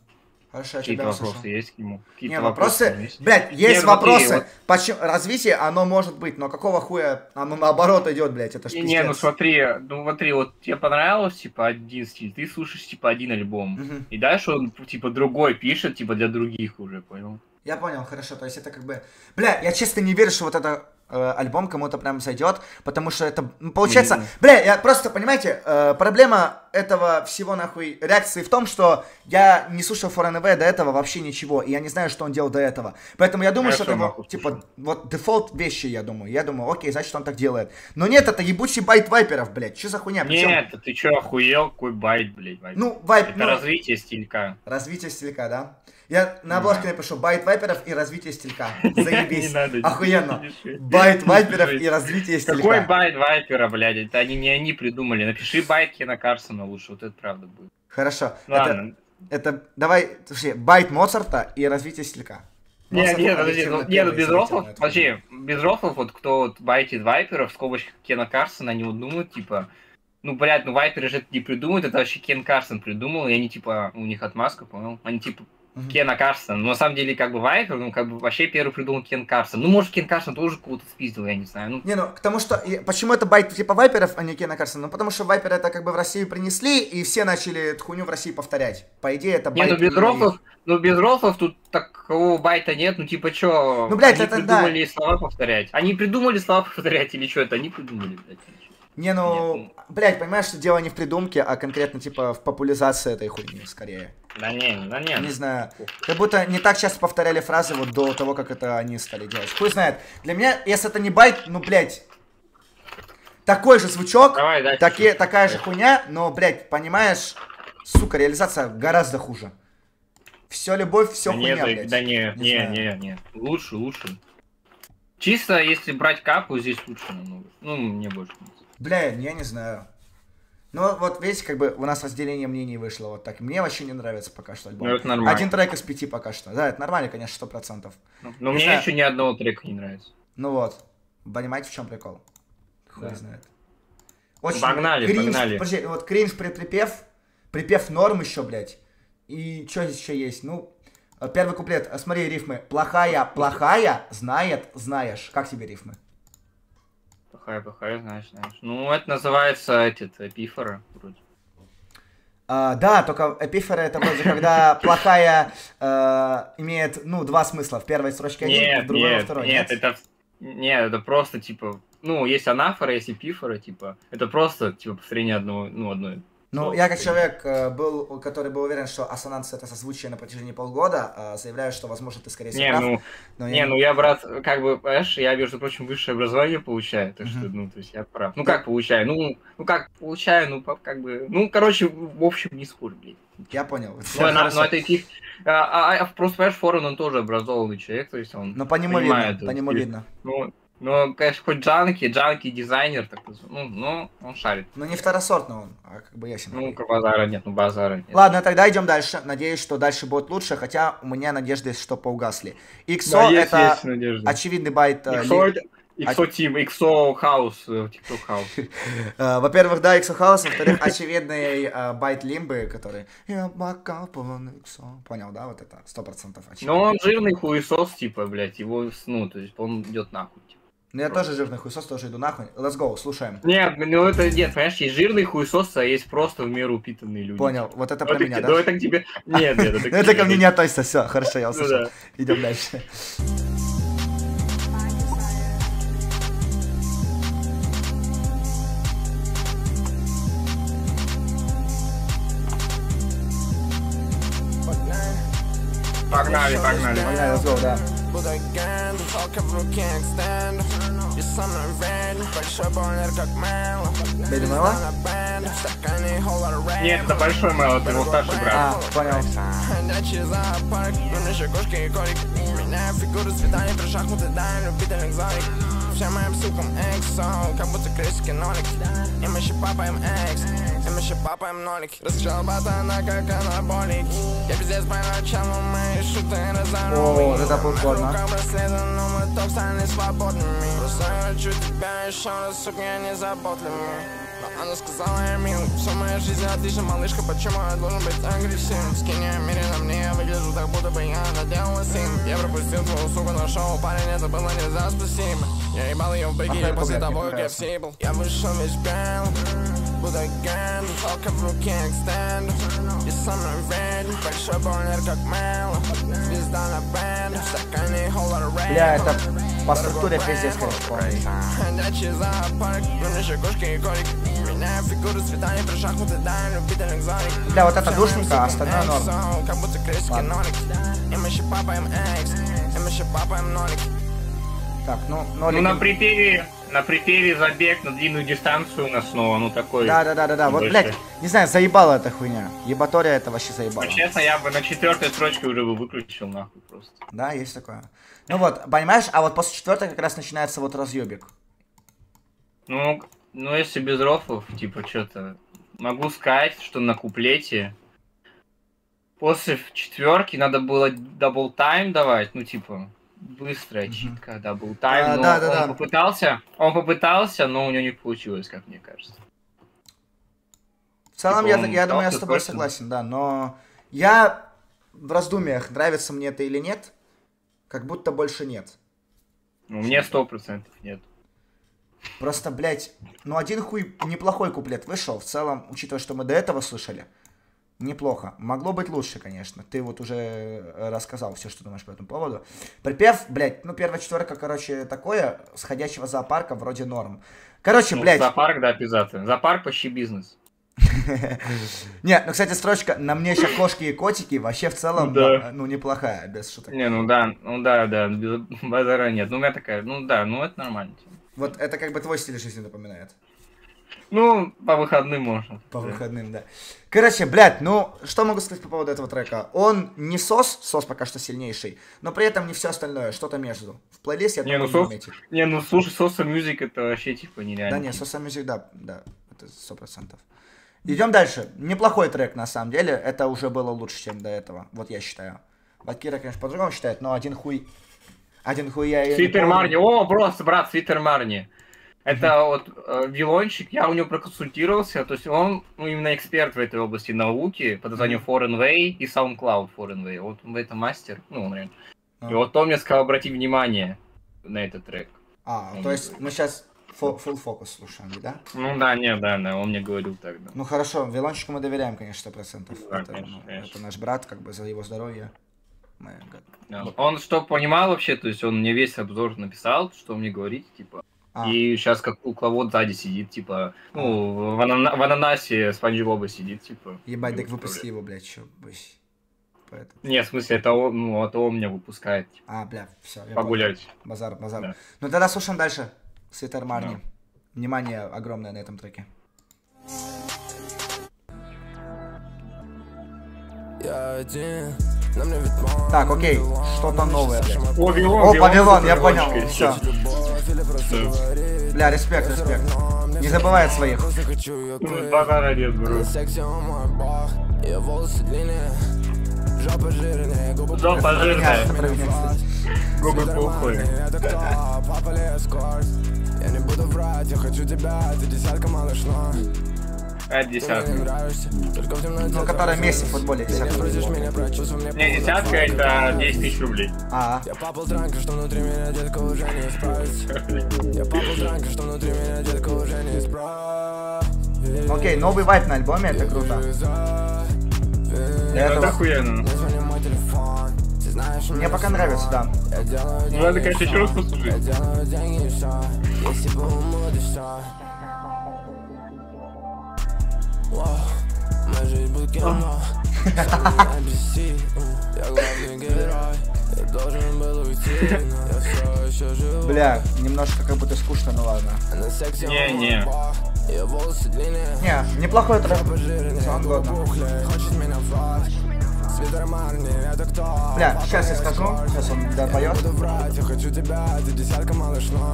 Хорошо, какие-то вопросы слышал. Есть к нему? Не, вопросы, вопросы есть. Блядь, есть нет, вопросы. Вот... Почему... Развитие, оно может быть, но какого хуя оно наоборот идет, блядь, это ж пиздец. Не, ну смотри, ну смотри, вот тебе понравилось, типа, один стиль, ты слушаешь, типа, один альбом, угу. И дальше он, типа, другой пишет, типа, для других уже, понял? Я понял, хорошо, то есть это как бы... Бля, я честно не верю, что вот это... альбом кому-то прям зайдет, потому что это получается, mm-hmm. Бля, я просто, понимаете, э, проблема этого всего нахуй реакции в том, что я не слушал фор эн вей до этого вообще ничего, и я не знаю, что он делал до этого, поэтому я думаю, я что это его, типа, вот дефолт вещи, я думаю, я думаю, окей, значит он так делает, но нет, это ебучий байт вайперов, блядь, что за хуйня? Причем... Нет, ты что, охуел, какой байт, блядь, байт? Ну, вайп, это ну... развитие стилька. Развитие стилька, да? Я на обложке напишу байт вайперов и развитие стилька. Заебись. Охуенно. Байт вайперов и развитие стилька. Какой байт вайпера, блядь? Это они не они придумали. Напиши байт Кена Карсона лучше. Вот это правда будет. Хорошо. Ладно. Это давай, слушай, байт Моцарта и развитие стилька. Нет, нет, подожди. Нет, без рофлов. Вообще, без рофлов, вот кто байтит вайперов в скобочках Кена Карсона, они вот думают, типа... Ну, блядь, ну вайперы же это не придумают, это вообще Кен Карсон придумал, и они, типа, у них отмазка, понял? Они, типа, uh-huh. Кена Карсона. Но на самом деле, как бы, вайпер, ну, как бы, вообще первый придумал Кен Карсон. Ну, может, Кен Карсон тоже кого-то спиздил, я не знаю. Ну... Не, ну, потому что, почему это байт, типа, вайперов, а не Кена Карсона? Ну, потому что вайперы это, как бы, в Россию принесли, и все начали эту хуйню в России повторять. По идее, это байт. Не, ну, без рофлов, ну, без рофлов тут такого байта нет, ну, типа, чё? Ну, блядь, они это, придумали да. слова повторять. Они придумали слова повторять или что это? Они придумали, блядь. Не, ну, Нет. блядь, понимаешь, что дело не в придумке, а конкретно, типа, в популяризации этой хуйни, скорее. Да не, да не. Не знаю. Как будто не так часто повторяли фразы вот до того, как это они стали делать. Хуй знает. Для меня, если это не байт, ну, блядь, такой же звучок, Давай, да, таки, такая же хуйня, но, блядь, понимаешь, сука, реализация гораздо хуже. Все любовь, все да хуйня, нет, блядь. Да не, не, не, не, не. Лучше, лучше. Чисто, если брать капу, здесь лучше намного. Ну, мне больше нравится. Бля, я не знаю. Ну, вот видите, как бы у нас разделение мнений вышло вот так. Мне вообще не нравится пока что альбом. Ну, это нормально. Один трек из пяти пока что. Да, это нормально, конечно, сто процентов. Но мне еще ни одного трека не нравится. Ну вот. Понимаете, в чем прикол? Хуй да. знает. Очень погнали, кринж, погнали. Подожди, вот кринж предприпев, припев норм еще, блядь. И что здесь еще есть? Ну, первый куплет. Смотри, рифмы. Плохая, плохая, знает, знаешь. Как тебе рифмы? Плохая, плохая, знаешь, знаешь. Ну, это называется, этот, эпифора, вроде. А, да, только эпифора это вроде, когда плохая имеет, ну, два смысла. В первой строчке один, в другой во второй. Нет, это, нет, это просто, типа, ну, есть анафора, есть эпифора, типа, это просто, типа, повторение одного, ну, одной. Ну, я как человек, был, который был уверен, что ассонанс это созвучие на протяжении полгода, заявляю, что, возможно, ты скорее всего прав. Не, ну, но не, я... ну я, брат, как бы, понимаешь, я, между прочим, высшее образование получаю, так что, ну, то есть я прав. Ну, как получаю? Ну, ну как получаю, ну, как бы, ну, короче, в общем, не спорь, блин. Я понял. Ну, это их, а просто, понимаешь, Форен, он тоже образованный человек, то есть он... Ну, по нему видно, по нему видно. Ну, конечно, хоть джанки, джанки дизайнер, так ну, ну, он шарит. Ну, не второсортно он, а как бы ясен. Ну, базара нет, ну, базара нет. Ладно, тогда идем дальше. Надеюсь, что дальше будет лучше, хотя у меня надежды, что поугасли. иксо да, есть, это есть очевидный байт... иксо, иксо Тим, иксо Хаус, ТикТок Хаус. Во-первых, да, иксо Хаус, во-вторых, очевидный байт Лимбы, который... Понял, да, вот это, сто процентов очевидно. Ну, он жирный хуесос, типа, блядь, его, ну, то есть он идет нахуй. Ну я тоже жирный хуесос, тоже иду нахуй. Let's go, слушаем. Нет, ну это нет, понимаешь, есть жирные хуесосы, а есть просто в меру упитанные люди. Понял, вот это про меня, да? Ну это к тебе... Нет, нет, это к тебе. Это ко мне не относится, все, хорошо, я услышал. Идем дальше. Погнали, погнали. Погнали, let's go, да. But again, the talk of rook can't stand. Your son of red, большой баннер как мэло. Бэйби мэло? Нет, это большой мэло, ты его старший брат. А, понял. Дачи зоопарк, умнейшие кошки и колик. Меняю фигуры, свидания, про шахматы, дай любитель экзорик. Всем моим сумкам эксо, как будто крысики нолик. И мы еще папаем экс, и мы еще папаем нолик. Раскачал ботана, как анаболик. Я пиздец по ночам, мои шуты разорвали. О, вот это пулкорно. Она сказала, я мил, все моя жизнь отлично, малышка, почему я должен быть агрессивен? Скинь намеренно мне, я выгляжу так, будто бы я наделала сим. Я пропустил твою суку на шоу, парень, это было нельзя, спасибо. Я ебал ее в бриге после того, как я в сей был. Я вышел весь бел, будто ген, только в руке экстенд. И со мной вреден, большой болнер, как мэло. Звезда на бэнд, в стакане холлар рейн. Бля, это по структуре пиздец, конечно. Дачи зоопарк, умнейшие кошки и колик. Бля, вот эта душенька, остальное норм. Так, ну, нолик. Ну, на припеве, на припеве забег на длинную дистанцию у нас снова, ну, такой. Да-да-да-да, вот, блядь, не знаю, заебала эта хуйня. Ебатория это вообще заебала. Ну, честно, я бы на четвертой строчке уже бы выключил, нахуй, просто. Да, есть такое. Ну, вот, понимаешь, а вот после четвертой как раз начинается вот разъебик. Ну... Ну, если без рофлов, типа, что-то... Могу сказать, что на куплете... После четверки надо было даблтайм давать, ну, типа... Быстрая mm-hmm. читка, даблтайм, а, но да, да, он да. попытался... Он попытался, но у него не получилось, как мне кажется. В целом, типа, я, я думаю, я с тобой согласен, да, но я в раздумьях, нравится мне это или нет, как будто больше нет. У меня сто процентов нет. Просто, блядь, ну один хуй неплохой куплет вышел, в целом, учитывая, что мы до этого слышали, неплохо. Могло быть лучше, конечно, ты вот уже рассказал все, что думаешь по этому поводу. Припев, блядь, ну первая четверка, короче, такое, сходящего зоопарка вроде норм. Короче, ну, блядь. Зоопарк, да, пиздато. Зоопарк почти бизнес. Не, ну, кстати, строчка «На мне еще кошки и котики» вообще в целом, ну, неплохая, без шуток. Не, ну да, ну да, да, без базара нет. Ну, у меня такая, ну да, ну это нормально. Вот это как бы твой стиль жизни напоминает. Ну, по выходным можно. По выходным, да. Короче, блядь, ну, что могу сказать по поводу этого трека? Он не сос, сос пока что сильнейший, но при этом не все остальное, что-то между. В плейлист я думаю, не заметил. Не, ну, слушай, соса мюзик это вообще типа нереально. Да не, соса мюзик, да, да, это сто процентов. Идем дальше. Неплохой трек, на самом деле. Это уже было лучше, чем до этого. Вот я считаю. White Kira, конечно, по-другому считает, но один хуй... Один хуй я... Свитер Марни. О, просто, брат, Свитер Марни. Это вот э, Вилончик. Я у него проконсультировался. То есть он ну, именно эксперт в этой области науки под названием форен вей и SoundCloud форен вей. Вот он в этом мастер. Ну, он реально. И вот он мне сказал, обрати внимание на этот трек. А, то есть мы сейчас... Full фокус слушаем, да? Ну да, не, да, да, он мне говорил так, да. Ну хорошо, Вилончику мы доверяем, конечно, сто процентов. Да, это, конечно, ну, конечно. Это наш брат, как бы за его здоровье. Yeah. Он что понимал вообще, то есть он мне весь обзор написал, что мне говорить, типа. А. И сейчас как кукловод сзади сидит, типа, ну, в, анана в ананасе Спанч Боба сидит, типа. Ебать, так выпусти его, блядь, что пусть. Поэтому. Не, в смысле, это он, ну, это он меня выпускает. А, бля, все. Погулять. Базар, базар. Да. Ну тогда слушаем дальше. Свитер Марни. Да. Внимание огромное на этом треке. Так, окей, что-то новое. О, Вилон, О, Вилон, я понял. Все. Бля, респект, респект. Не забывай от своих. Жопа жирная, губы пухлые. Я не буду врать, я хочу тебя, ты десятка малышно. Это десятка. Ну, которая Месси в футболе, десятка. Не, десятка это десять тысяч рублей. А. Я папал дранка, что внутри меня детка уже не исправится. Я папал дранка, что внутри меня детка уже не исправится. Окей, новый вайп на альбоме, это круто. Это охуенно. Мне пока нравится, да. Ну надо, конечно, еще раз послушать. Бля, немножко как будто скучно, но ладно. Не-не. Не, неплохой трек. Бля, сейчас я скажу, сейчас он допоет.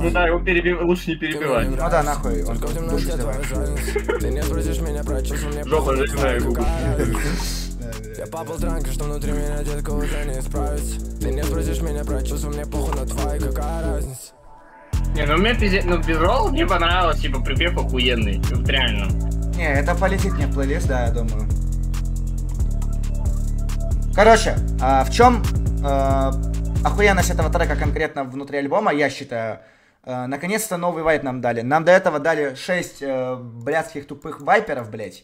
Ну да, его перебив... лучше не перебивать. Ну да, нахуй, он душу сделает. Жопа жирная, губы. Я папал дранка, что внутри меня детка уже не исправится. Ты не спросишь меня про чувства, мне похуй на твои, какая разница. Не, ну мне пиздец, ну безролл мне понравилось, типа припев охуенный, вот реально. Не, это полетит мне в плейлист, да, я думаю. Короче, а в чем а, охуенность этого трека конкретно внутри альбома, я считаю, а, наконец-то новый вайп нам дали. Нам до этого дали шесть а, блядских тупых вайперов, блядь.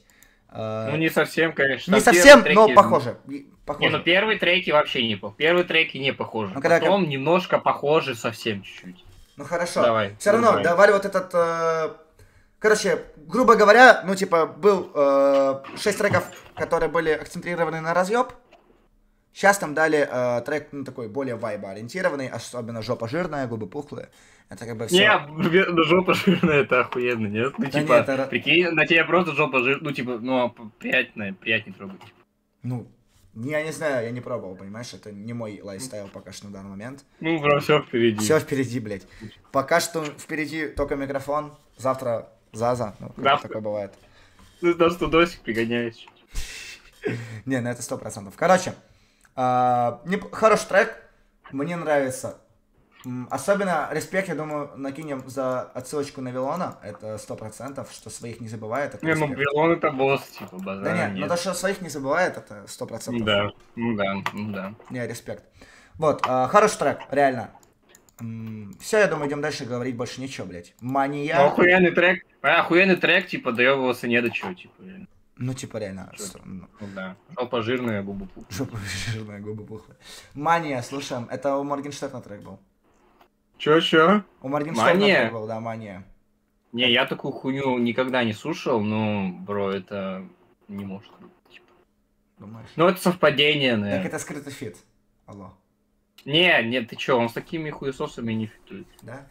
А, ну не совсем, конечно. Не совсем, треки... но похоже. Похоже. Не, ну первые треки вообще не похожи. Первые треки не похожи, ну, когда... потом немножко похожи совсем чуть-чуть. Ну хорошо, давай, все равно давай. давали вот этот, э, короче, грубо говоря, ну типа был э, шесть треков, которые были акцентрированы на разъеб, сейчас там дали э, трек, ну такой более вайба ориентированный, особенно жопа жирная, губы пухлые, это как бы все. Не, жопа жирная это охуенно, нет? Ну да типа, нет, это... прикинь, на тебя просто жопа жирная, ну типа, ну приятно, приятнее трогать. Ну. Я не знаю, я не пробовал, понимаешь, это не мой лайфстайл пока что на данный момент. Ну, бро, все впереди. Все впереди, блядь. Пока что впереди только микрофон, завтра Заза, ну, завтра. Такое бывает. Ты на сто досик пригоняешь. Не, ну это сто процентов. Короче, хороший трек, мне нравится. Особенно респект, я думаю, накинем за отсылочку на Вилона, это сто процентов, что своих не забывает. Это не, респект. Ну Вилон это босс, типа, базар. Да нет, нет, но то, что своих не забывает, это сто процентов. Да, ну да, ну да. Не, респект. Вот, а, хороший трек, реально. Все, я думаю, идем дальше, говорить больше ничего, блядь. Мания. Ну, охуенный трек, а, охуенный трек, типа, доебывался не до чего, типа, реально. Ну, типа, реально. Ну, да. Жопа жирная, губы пухлые. Жопа жирная, губы пухлые. Мания, слушаем, это у Моргенштерна трек был. Чё, чё? У Моргенштерна был, да, Мания. Не, я такую хуйню никогда не слушал, но, бро, это не может быть. Типа. Думаешь? Ну, это совпадение, наверное. Так это скрытый фит. Алло. Не, нет, ты чё, он с такими хуесосами не фитует. Да?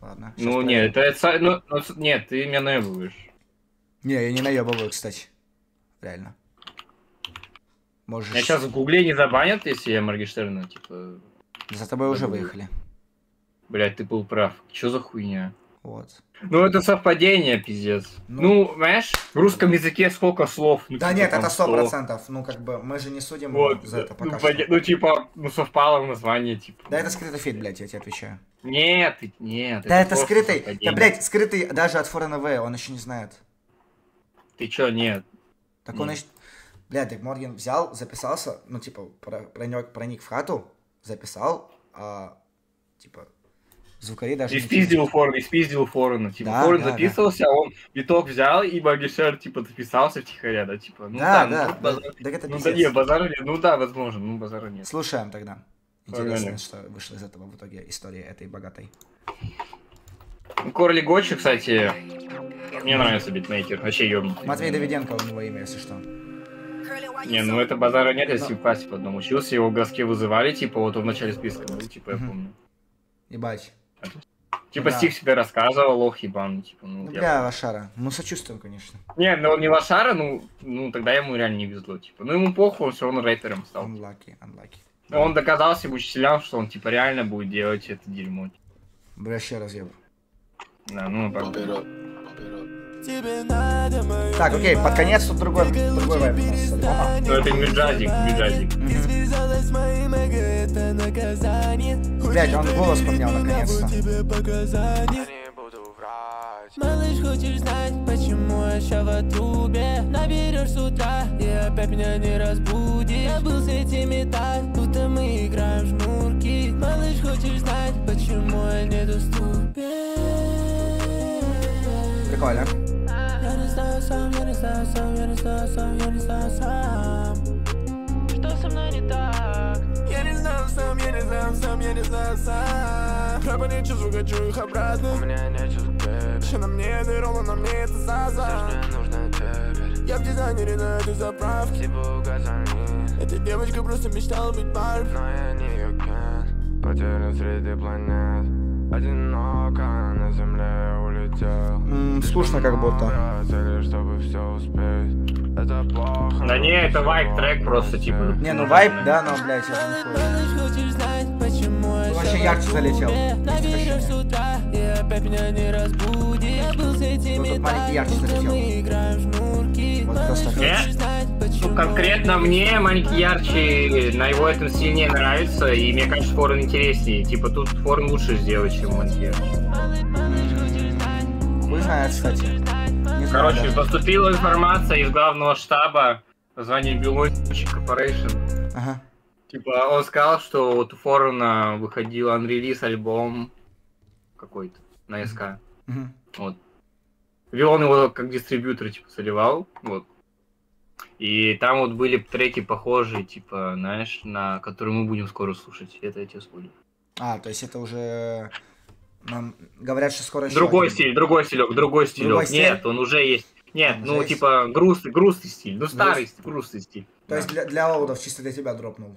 Ладно. Ну, нет, это... Ну, нет, ты меня наебываешь. Не, я не наебываю, кстати. Реально. Можешь... Меня сейчас в гугле не забанят, если я Моргенштерна, типа... За тобой уже выехали. Блять, ты был прав. Чё за хуйня? Вот. Ну это совпадение, пиздец. Ну, ну знаешь, в русском языке сколько слов? Ну, да типа, нет, это сто процентов. Ну как бы мы же не судим вот, за это пока ну, что. Ну типа, ну совпало в названии, типа. Да это скрытый фит, блять, я тебе отвечаю. Нет, нет. Да это, это скрытый, совпадение. Да блять, скрытый даже от форен авей, он еще не знает. Ты чё, нет? Так нет. Он еще... Блядь, так Морген взял, записался, ну типа проник, проник в хату, записал, а типа... Звукари даже... И спиздил Форен, и спиздил Форена. Типа, да, Форен да, записывался, да. А он виток взял, и Моргенштерн, типа, записался втихаря, да, типа, ну да, да, да, ну, базар... да, это ну да, нет, базара нет, ну да, возможно, ну базара нет. Слушаем тогда. Интересно, Форен. Что вышло из этого в итоге история этой богатой. Корли Гочи, кстати, мне нравится битмейкер, вообще ёбнутый. Матвей Довиденко у него имя, если что. Не, ну это базара нет, если в классе потом учился, его в газке вызывали, типа, вот он в начале списка был, типа, я помню. Ебать. Типа да. Стих себе рассказывал, лох ебаный, типа, ну... ну я... Бля, лошара. Ну, сочувствуем, конечно. Не, ну он не лошара, ну, ну тогда ему реально не везло, типа. Ну, ему похуй, он все равно рэпером стал. Unlucky, unlucky. Да. Он доказался учителям, что он, типа, реально будет делать это дерьмо. Бля, еще раз ебу. Да, ну, пора. Так, окей, под конец тут другой, другой вайп у нас с альбома. Ну, это миджазик, миджазик. Mm-hmm. Блядь, он голос поменял наконец-то. Малыш, хочешь знать, почему я ща в трубе? Наберешь с утра и опять меня не разбудишь. Я был с этими так, будто мы играем в шнурки. Малыш, хочешь знать, почему я не доступен? Прикольно. Что со мной не так? Я не знаю сам, я не знаю сам, я не знаю сам. Пропали чувства, хочу их обратно. У меня нет чувств, бэби. Что на мне, ты ровно на мне, это за-за. Все, что нужно, бэби. Я в дизайнере на этой заправке. Типа указами. Эта девочка просто мечтала быть барб. Но я не ее кен. Потерян среди планет. Одиноко на земле улетел. Ммм, скучно как будто. Да не, это вайп трек просто типа. Не, ну вайп, да, но, блядь, я не вообще ярче залетел. Тут маленький ярче залетел. Вот просто. Ну, конкретно мне маленький ярче, на его этом сильнее нравится, и мне, конечно, Форен интереснее. Типа тут Форен лучше сделать, чем Монтьер. Вы знаете, кстати. Не короче, знаю, да. Поступила информация из главного штаба по званию Вилончик Корпорейшн. Ага. Типа он сказал, что вот у Форена выходил анрелиз альбом какой-то на СК. Mm-hmm. Вот. Вилон его как дистрибьютор типа заливал. Вот. И там вот были треки похожие, типа, знаешь, на которые мы будем скоро слушать. Это я тебе спойлю. А, то есть это уже нам говорят, что скоро... Другой еще... стиль, другой стилек, другой стилек. Нет, он уже есть. Нет, он ну есть? Типа грустный, грустный стиль. Ну старый грустный, грустный стиль. То да. Есть для, для олдов чисто для тебя дропнул.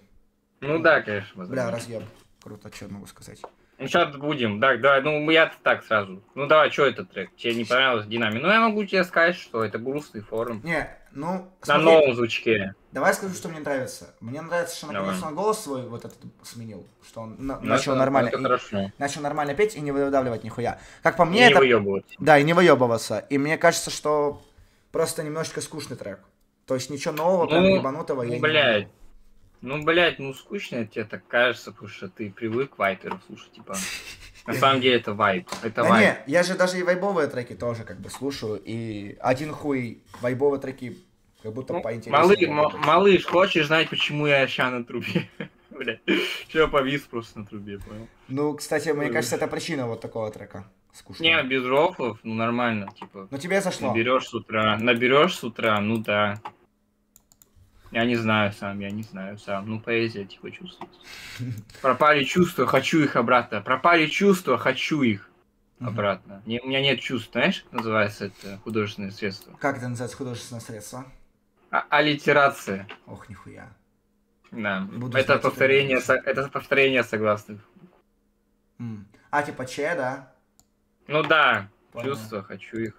Ну да, конечно. Бля, разъеб. Круто, что могу сказать. Ну сейчас будем, да, да, ну я-то так сразу. Ну давай, что этот трек? Тебе не понравилось динамика? Ну я могу тебе сказать, что это грустный Форен. Не, ну... На смотри, новом звучке. Давай скажу, что мне нравится. Мне нравится, что наконец-то он голос свой вот этот сменил. Что он на ну, начал, это, нормально, это и, начал нормально петь и не выдавливать нихуя. Как по мне и это... не выебываться. Да, и не выебываться. И мне кажется, что просто немножечко скучный трек. То есть ничего нового, ну, прям ебанутого я не... Блядь. Ну, блядь, ну скучно тебе так кажется, потому что ты привык вайперов слушать, типа. На самом деле это вайб. Это да вайб. Нет, я же даже и вайбовые треки тоже как бы слушаю, и один хуй вайбовые треки как будто ну, поинтереснее. Малыш, малыш, хочешь знать, почему я ща на трубе? Бля, я повис просто на трубе, понял? Ну, кстати, мне кажется, это причина вот такого трека. Скучного. Не, без рофлов, ну нормально, типа. Ну тебе зашло. Наберешь с утра, наберешь с утра, ну да. Я не знаю сам, я не знаю сам. Ну, поэзия, типа, чувствуется. Пропали чувства, хочу их обратно. Пропали чувства, хочу их обратно. Не, у меня нет чувств, знаешь, как называется это художественное средство? Как это называется художественное средство? А аллитерация. Ох, нихуя. Да, буду это повторение, со, это повторение согласных. А, типа, че, да? Ну да, понял. Чувства, хочу их.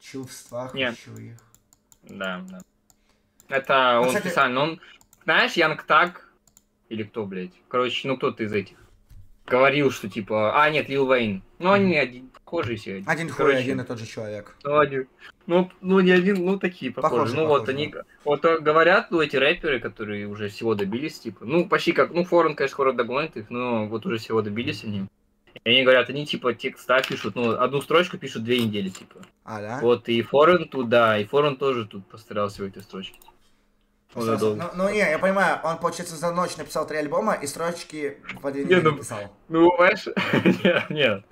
Чувства, нет. Хочу их. Да, да. Это ну, он кстати... специально, он, знаешь, Янг так, или кто, блядь, короче, ну кто-то из этих, говорил, что типа, а нет, Лил Вейн, ну mm. они один, похожие сегодня. Один хуй, один и тот же человек. Ну, один, ну, ну не один, ну такие похожие, похожи, ну похожи, вот да. Они, вот говорят, ну эти рэперы, которые уже всего добились, типа, ну почти как, ну Форен, конечно, скоро догонит их, но вот уже всего добились они. И они говорят, они типа текста пишут, ну, одну строчку пишут две недели, типа. А, да? Вот и Форен туда, и Форен тоже тут постарался в этой строчке. Ну, ну не, я понимаю, он, получается, за ночь написал три альбома и строчки по две недели написал. Ну, понимаешь? Нет, нет.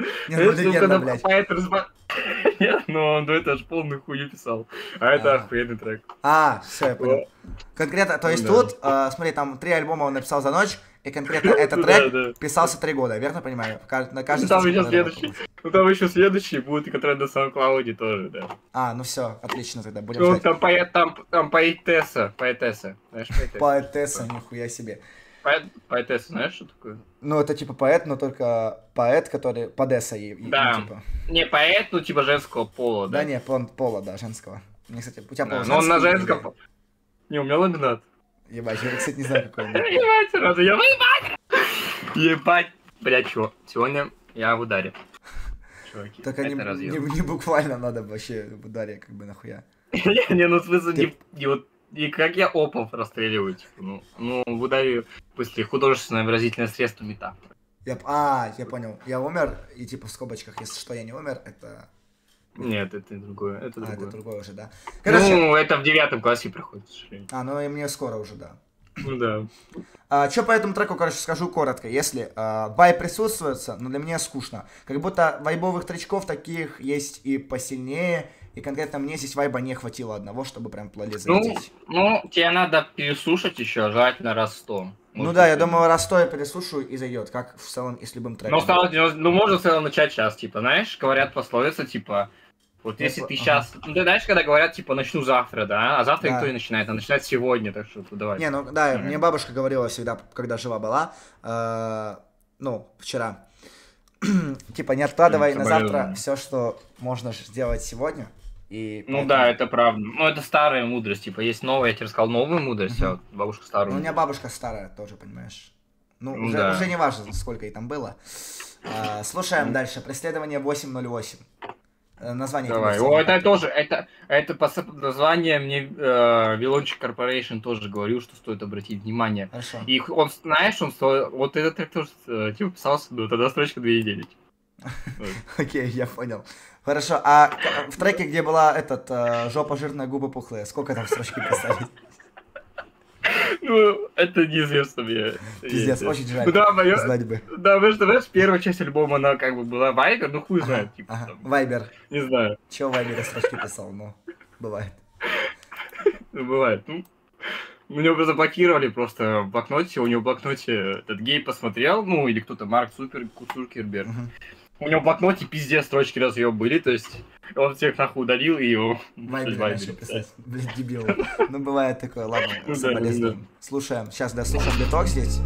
Нет, ну он до этого же полную хую писал. А это охуенный трек. А, все, я понял. Конкретно, то есть тут, смотри, там три альбома он написал за ночь, и конкретно этот трек писался три года, верно понимаю? На каждый там еще следующий. Ну там еще следующий будет, и который на SoundCloud тоже, да. А, ну все, отлично тогда, будем ждать. Ну, там поэт, там, там поэтесса, поэтесса, знаешь, поэтесса. Поэтесса, нихуя себе. Поэт, поэтесса, знаешь, что такое? Ну, это типа поэт, но только поэт, который под эссо. Да, ну, типа... не поэт, ну типа женского пола, да? Да не, пола, да, женского. Мне, кстати, у тебя да, пол женский. Ну, он на женском или... Не, у меня ламинат. Ебать, я, кстати, не знаю, какой он. Ебать, сразу, я ебать! Ебать! Бля, чё, сегодня я в ударе. Чуваки, только не, не, не буквально надо вообще в ударе, как бы нахуя. Не, ну в смысле, Ты... не, не вот, и как я опов расстреливаю, типа, ну, ну в ударе, после художественное выразительное средство метафора. Я, а, я понял, я умер, и типа в скобочках, если что, я не умер, это... Нет, это другое, это а, другое. Это другое уже, да. Короче, ну, это в девятом классе проходит, к сожалению. А, ну и мне скоро уже, да. Ну да. А, что по этому треку, короче, скажу коротко. Если а, бай присутствуется, но для меня скучно. Как будто вайбовых тречков таких есть и посильнее, и конкретно мне здесь вайба не хватило одного, чтобы прям плали залететь. Ну, ну, тебе надо переслушать еще, желательно раз сто. Может, ну да, я думаю, раз сто я переслушаю и зайдет, как в целом и с любым треком. Ну, ну можно в целом начать сейчас, типа, знаешь, говорят пословица, типа, вот если, если ты сейчас... Ага. Ну ты знаешь, когда говорят, типа, начну завтра, да? А завтра да. Никто не начинает, а начинает сегодня, так что давай. Не, ну да, мне бабушка говорила всегда, когда жива была, э, ну, вчера, типа, не откладывай на завтра все, что можно сделать сегодня. И ну поэтому... да, это правда. Ну это старая мудрость, типа есть новая, я тебе рассказал новую мудрость, а вот бабушка старую. Ну, у меня бабушка старая тоже, понимаешь. Ну, ну уже, да. Уже не важно, сколько ей там было. А, слушаем дальше. Преследование восемь ноль восемь. Название. Давай. О, это тоже, это, это по названию мне э, Вилончик Корпорейшн тоже говорил, что стоит обратить внимание. Хорошо. И он, знаешь, он стоит, вот этот трек тоже, типа, писался, ну, тогда строчка две недели. Окей, я понял. Хорошо, а в треке, где была этот э, жопа жирная, губы пухлые, сколько там строчки писали? Ну, это неизвестно мне. Пиздец, очень жаль. Да, вы же, знаешь, первая часть альбома, она как бы была вайбер, ну хуй знает. Вайбер. Не знаю. Че вайбер строчки писал, но бывает. Ну, бывает. Меня бы заблокировали просто в блокноте, у него в блокноте этот гей посмотрел, ну, или кто-то, Марк Суперкерберг. У него в блокноте пиздец строчки разъёб были, то есть он всех нахуй удалил и его... Вайбер начал писать. Блин, дебил. Ну, бывает такое, ладно, соболезнуем. Слушаем, сейчас дослушаем биток здесь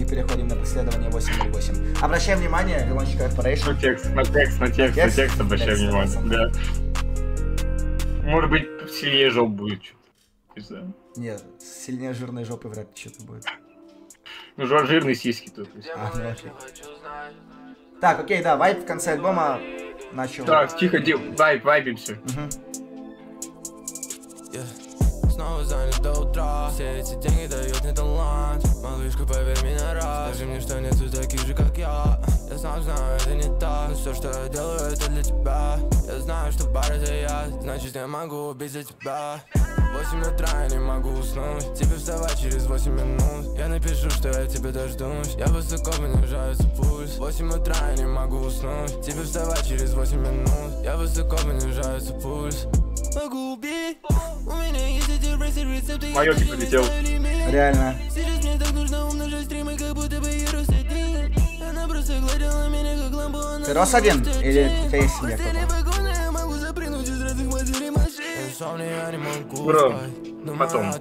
и переходим на преследование восемь ноль восемь. Обращаем внимание, Вилончик Корпорейшн. На текст, на текст, на текст, на текст обращаем внимание, да. Может быть, сильнее жоп будет что-то, не знаю. Нет, сильнее жирной жопы вряд ли что-то будет. Ну, жирные сиськи тут. А, ну, окей. Так, окей, да, вайб в конце альбома начал. Так, тихо, вайб, вайбимся. Угу. снова занят до утра. Все эти деньги дают мне талант. Малышка, поверь меня раз. Скажи мне, что нету таких же, как я. Я сам знаю, это не так. Но все, что я делаю, это для тебя. Я знаю, что бар это я. Значит, я могу убить за тебя. Восемь утра я не могу уснуть. Тебе вставать через восемь минут. Я напишу, что я тебе дождусь. Я высоко, понижается пульс. Восемь утра я не могу уснуть. Тебе вставать через восемь минут. Я высоко, понижается пульс. Могу убить. У меня есть эти рецепты. Майорчик полетел. Реально. Сейчас мне так нужно умножить стримы, как будто бы я рос один. Она просто гладила меня, как ламбу. Ты рос один? Или ты есть себе кто-то? Бро, потом.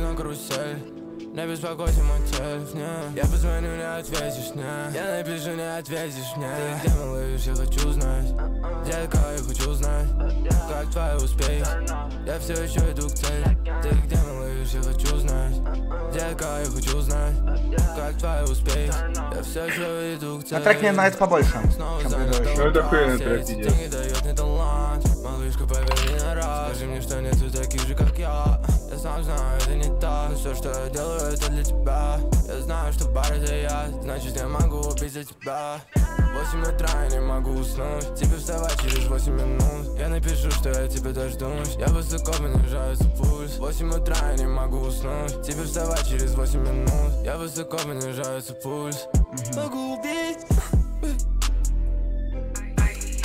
Хорошо. Не беспокойся, мой телеф, не. Я позвоню, не ответишь, не. Я напишу, не ответишь, не. Ты где, малыш, я хочу знать. Детка, я хочу знать, как твои успехи. Я все еще иду к цели. Ты где, малыш, я хочу знать. Детка, я хочу знать, как твои успехи. Я все еще иду к цели. А трек мне нравится побольше, чем предыдущий. Ну это хуйный трек, идет. Малышка, поверь меня раз. Скажи мне, что нету таких же, как я. Я сам знаю, это не так. Все, что я делаю, это для тебя. Я знаю, что бар это я. Значит, я могу убить за тебя. Восемь утра я не могу уснуть. Тебе вставать через восемь минут. Я напишу, что я тебе дождусь. Я высоко, понижается пульс. Восемь утра я не могу уснуть. Тебе вставать через восемь минут. Я высоко, понижается пульс. Могу убить.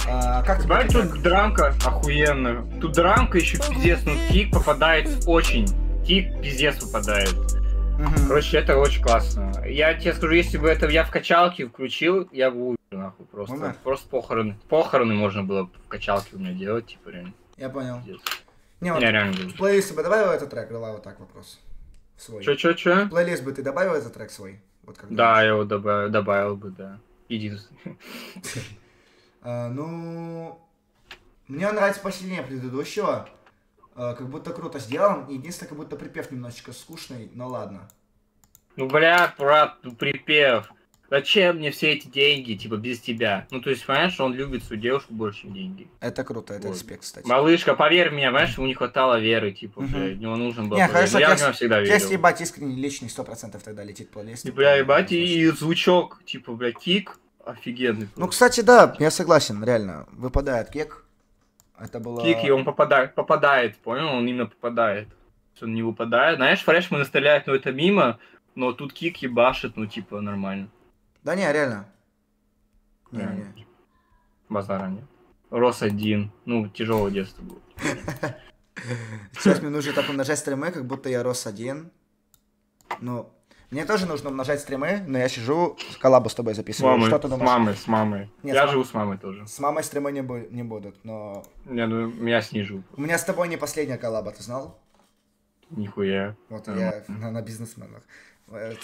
А, как знаешь, тут драмка охуенная. Тут драмка еще пиздец, но кик попадает очень. Кик пиздец выпадает. Угу. Короче, это очень классно. Я тебе скажу, если бы это я в качалке включил, я бы умер нахуй просто. Умер? Просто похороны. Похороны можно было в качалке у меня делать, типа реально. Я понял. Пиздец. Не, вот реально. Плейлист бы добавил этот трек, была вот так вопрос. Свой. Че, че, че? Плейлист бы ты добавил этот трек свой? Вот как да, я его добавил, добавил бы, да. Единственный. Uh, ну, мне он нравится посильнее предыдущего, uh, как будто круто сделан, единственное, как будто припев немножечко скучный, но ладно. Ну, бля, брат, припев, зачем мне все эти деньги, типа, без тебя? Ну, то есть, понимаешь, он любит свою девушку больше, чем деньги. Это круто, это вот. Респект, кстати. Малышка, поверь мне, понимаешь, ему не хватало веры, типа, uh -huh. ему нужен был. Не, хорошо, я тест, всегда верил. Если, ебать, искренне личный, сто процентов тогда летит плейлист. И, бля, ебать, и звучок, типа, бля, кик. Офигенный. Ну, кстати, да, я согласен, реально. Выпадает кик. Это было... Кик, и он попадает, попадает, понял? Он именно попадает. Он не выпадает. Знаешь, фрешманы стреляют, ну, это мимо, но тут кик ебашит, ну, типа, нормально. Да не, реально. Не, реально. Не. Базара нет. Рос один. Ну, тяжелое детство было. Сейчас мне нужно так умножать стримы, как будто я рос один. Ну... Мне тоже нужно умножать стримы, но я сижу, коллабу с тобой записываю. Мамы, что ты думаешь? С мамой, с мамой. Нет, я с мам... живу с мамой тоже. С мамой стримы не, бу не будут, но... Я, ну, меня снижу. У меня с тобой не последняя коллаба, ты знал? Нихуя. Вот а, я на, на бизнесменах.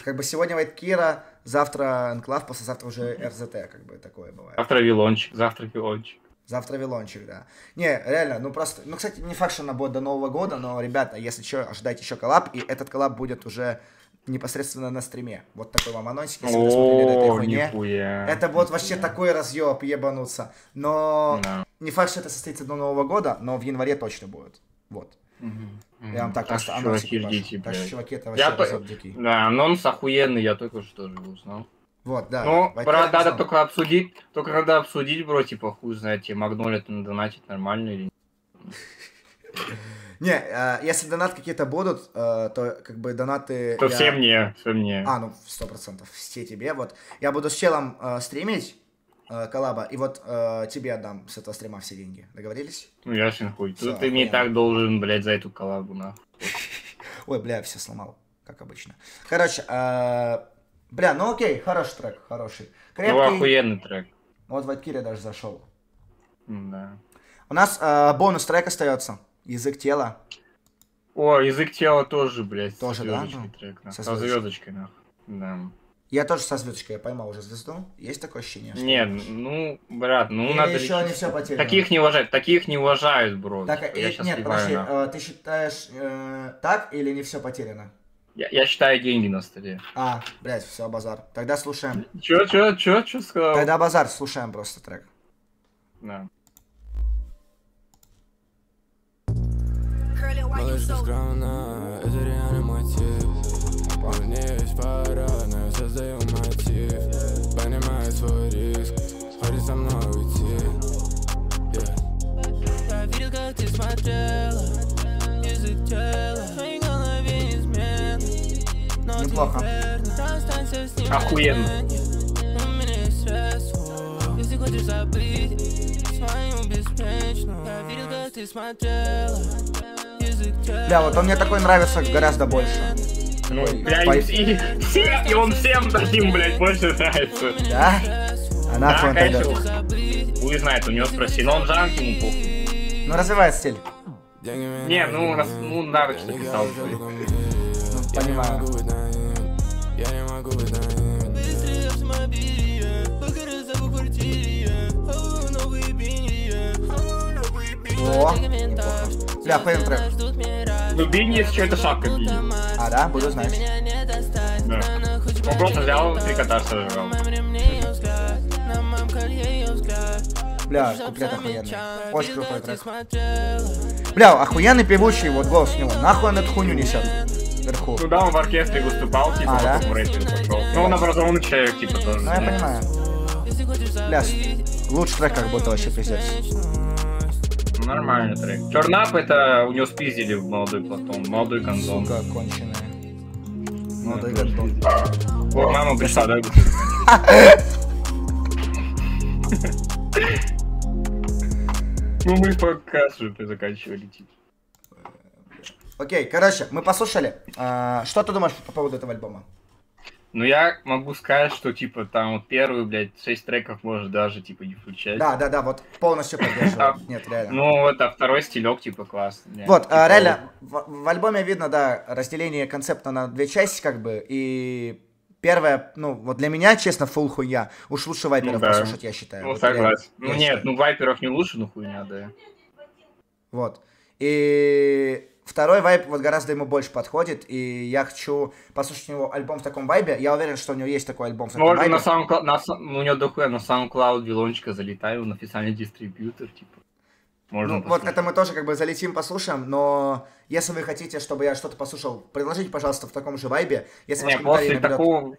Как бы сегодня White Kira, завтра Энклав, послезавтра уже РЗТ, как бы такое бывает. Завтра Вилончик, завтра Вилончик. Завтра Вилончик, да. Не, реально, ну просто... Ну, кстати, не факт, что она будет до Нового года, но, ребята, если что, ожидайте еще коллаб, и этот коллаб будет уже... непосредственно на стриме. Вот такой вам анонсик, если вы смотрели на этой хуйне. Это вот вообще такой разъеб, ебануться. Но не факт, что это состоится до Нового года, но в январе точно будет. Вот. Я вам так просто анонсик ебашу. Так что, чуваки, это вообще разъеб дикий. Да, анонс охуенный, я только что же узнал. Вот, да. Ну, брат, надо только обсудить, только надо обсудить, бро, типа, хуй знаете, Магнолия-то надонатить нормально или нет. Не, если донаты какие-то будут, то как бы донаты... То я... все мне, все мне. А, ну, сто процентов, все тебе, вот. Я буду с челом э, стримить, э, коллаба, и вот э, тебе отдам с этого стрима все деньги. Договорились? Ну, ясен хуй. Все, ты мне и так должен, блядь, за эту коллабу, нахуй. Ой, бля, все сломал, как обычно. Короче, э, бля, ну окей, хороший трек, хороший. Крепкий. Ну, охуенный трек. Вот White Kira даже зашел. Да. У нас э, бонус трек остается. Язык тела. О, язык тела тоже, блядь. Тоже, да? Трек, нах. Со, со звездочкой, нах. Да. Я тоже со звездочкой, я поймал уже звезду. Есть такое ощущение? Что нет, можешь... ну, брат, ну или надо... еще не все потеряно. Таких не уважают, таких не уважают, бро. Так, я и... Нет, подожди, э, ты считаешь э, так или не все потеряно? Я, я считаю деньги на столе. А, блядь, все, базар. Тогда слушаем. Че, че, че, че сказал? Тогда базар, слушаем просто трек. Да. Малышка скромна, это реально мотив. У нее есть пара, но я создаю мотив. Понимаю свой риск, хочет со мной уйти. Yeah. Я видел, как ты смотрела, язык тела, в твоей голове неизменно. Но неплохо. Останься с ним. Охуенно. У меня есть стресс. Если хочешь забыть свою беспечную, я видел, как ты смотрела. Бля, вот он мне такой нравится гораздо больше. Ну, бля, по... и, и, и он всем таким, блядь, больше нравится. Да? А нахуй да, он тогда? Хуй знает, у него спроси, но он жанр ему пух. Ну, развивает стиль. Не, ну, раз, ну, надо что-то писал. Ну, понимаю. О, бля, охуенный трек. Ну, Бинни, если что, это шапка Бинни. А, да? Буду знать. Да. Он просто взял три кота, сожрал. Бля, куплет охуенный. Очень крутой трек. Бля, охуенный певучий, вот голос у него. Нахуй он эту хуйню несет вверху. Ну да, он в оркестре выступал, типа, а, да? В Корпорейшн пошел. Ну, он образованный человек, типа, тоже. Ну, я понимаю. Бля, лучший трек как будто вообще пиздец. Нормальный трек. Чернап это у него спиздили в Молодой Платон. Молодой Кантон. Сука конченая. Молодой Кантон. Вот мама пришла, да? Ну мы пока что-то заканчивали. Окей, короче, мы послушали. Что ты думаешь по поводу этого альбома? Ну я могу сказать, что типа там вот первые, блядь, шесть треков можно даже типа не включать. Да, да, да, вот полностью поддерживаю. Нет, реально. Ну вот, а второй стилек типа классный. Вот, типа, реально, вот. В, в альбоме видно, да, разделение концепта на две части как бы, и первая, ну вот для меня, честно, фул хуйня. Уж лучше вайперов ну, да. послушать, я считаю. Ну вот, согласен. Реально, ну нет, считаю. Ну вайперов не лучше, ну хуйня, да. Вот, и... Второй вайб вот гораздо ему больше подходит, и я хочу послушать у него альбом в таком вайбе. Я уверен, что у него есть такой альбом в таком вайбе. Можно на SoundCloud, у него дохуя на SoundCloud Вилончика залетаю, он официальный дистрибьютор, типа. Можно ну, вот это мы тоже как бы залетим, послушаем, но если вы хотите, чтобы я что-то послушал, предложите, пожалуйста, в таком же вайбе. Если не, после такого,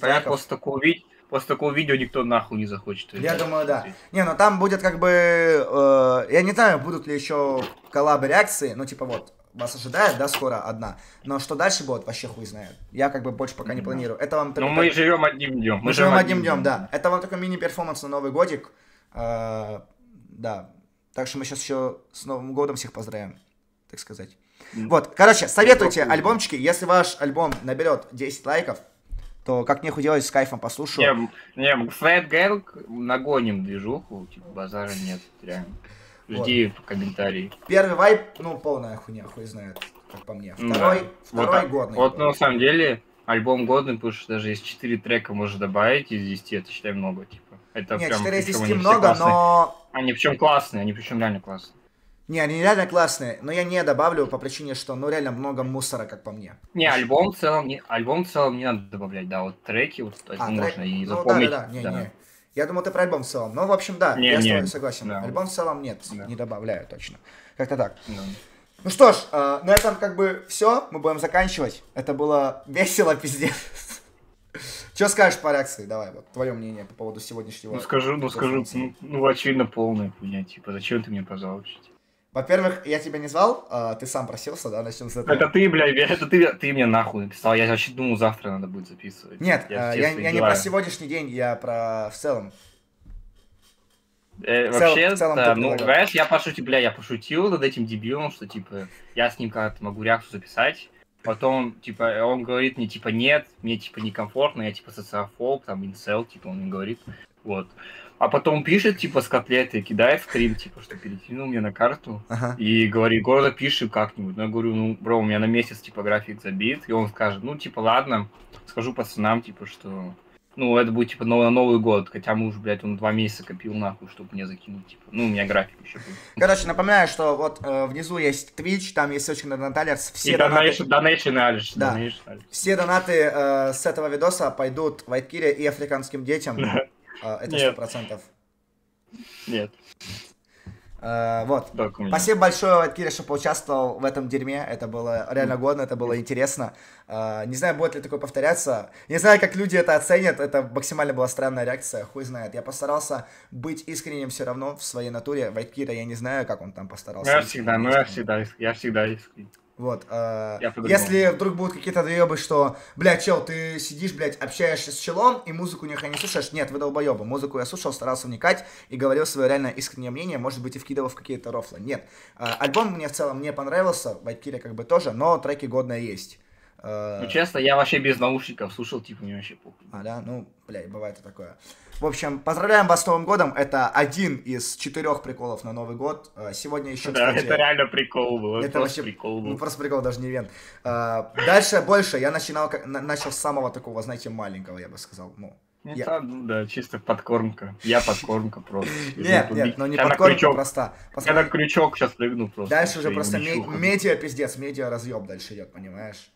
понятно, после такого видео. После такого видео никто нахуй не захочет. Я думаю, да. Не, ну там будет как бы... Э, я не знаю, будут ли еще коллабы реакции, но типа вот, вас ожидает, да, скоро одна. Но что дальше будет, вообще хуй знает. Я как бы больше пока не планирую. Это вам... Ну мы живем одним днем. Мы, мы живем, живем одним днем, днем, да. Это вам такой мини-перформанс на Новый годик. Э, да. Так что мы сейчас еще с Новым годом всех поздравим, так сказать. Mm. Вот, короче, советуйте альбомчики. Если ваш альбом наберет десять лайков, то как нехуй делать, с кайфом послушаю. Не, не, Следгэнг нагоним движуху, типа базара нет, реально. Жди вот. Комментарии. Первый вайп, ну полная хуйня, хуй знает, как по мне. Второй, да. Второй вот, годный. Вот ну, на самом деле альбом годный, потому что даже из четыре трека можно добавить, из десяти это считай много, типа. Это нет, прям, четыре из десяти много, но... Они причем классные, они причем реально классные. Не, они реально классные, но я не добавлю по причине, что ну реально много мусора, как по мне. Не, альбом в целом не, альбом в целом не надо добавлять, да, вот треки, вот а, можно трек... и запомнить. Ну, да, да, да. Не, да. Не. Я думал, ты про альбом в целом, но в общем, да, не, я не. С тобой согласен. Да. Альбом в целом нет, да. Не добавляю точно, как-то так. Да. Ну что ж, э, на этом как бы все, мы будем заканчивать, это было весело, пиздец. Че скажешь по реакции? Давай, вот твое мнение по поводу сегодняшнего... Ну скажу, ну скажу, ну, ну очевидно полная хуйня, типа, зачем ты мне позвал учить? Во-первых, я тебя не звал, а ты сам просился, да, начнем с этого. Это ты, блядь, это ты, ты мне нахуй написал, я вообще думал, завтра надо будет записывать. Нет, я, я, я не про сегодняшний день, я про в целом. Э, в вообще, в целом, да, ну, понимаешь, я пошутил, бля, я пошутил над этим дебилом, что, типа, я с ним как-то могу реакцию записать, потом, типа, он говорит мне, типа, нет, мне, типа, некомфортно, я, типа, социофоб, там, инсел, типа, он мне говорит, вот. А потом пишет, типа, с котлеты, кидает стрим, типа, что перекинул мне на карту. Ага. И говорит, города пиши как-нибудь. Ну, я говорю, ну, бро, у меня на месяц, типа, график забит. И он скажет, ну, типа, ладно, скажу пацанам, типа, что... Ну, это будет, типа, на Новый год. Хотя муж, блядь, он два месяца копил нахуй, чтобы мне закинуть, типа. Ну, у меня график еще был. Короче, напоминаю, что вот э, внизу есть Twitch, там есть ссылочка на Donatallers. Все и донейшн, донейшн, Алиш. Да. Все донаты э, с этого видоса пойдут White Kira и африканским детям. Это сто процентов. Нет. Нет. Uh, вот. Спасибо большое, White Kira, что поучаствовал в этом дерьме. Это было реально годно, это было интересно. Uh, не знаю, будет ли такое повторяться. Не знаю, как люди это оценят. Это максимально была странная реакция, хуй знает. Я постарался быть искренним все равно в своей натуре. White Kira, я не знаю, как он там постарался. Я всегда, ну я всегда, я всегда искренний. Вот, э, если вдруг будут какие-то доебы, что, бля, чел, ты сидишь, блядь, общаешься с челом, и музыку нихуя не слушаешь, нет, вы долбоебы, музыку я слушал, старался вникать и говорил свое реально искреннее мнение, может быть, и вкидывал в какие-то рофлы, нет. Э, альбом мне в целом не понравился, White Kira как бы тоже, но треки годные есть. Э, ну, честно, я вообще без наушников слушал, типа, мне вообще похуй. А, да, ну, блядь, бывает и такое. В общем, поздравляем вас с Новым годом. Это один из четырех приколов на Новый год. Сегодня еще, да, кстати, это реально прикол был. Это вообще прикол был. Ну, просто прикол, даже не ивент. А, дальше больше. Я начинал, начал с самого такого, знаете, маленького, я бы сказал. Ну, ну я... там, да, чисто подкормка. Я подкормка просто. Нет, нет, но не подкормка, просто. Я на крючок сейчас прыгну просто. Дальше уже просто медиа пиздец, медиа разъеб дальше идет, понимаешь?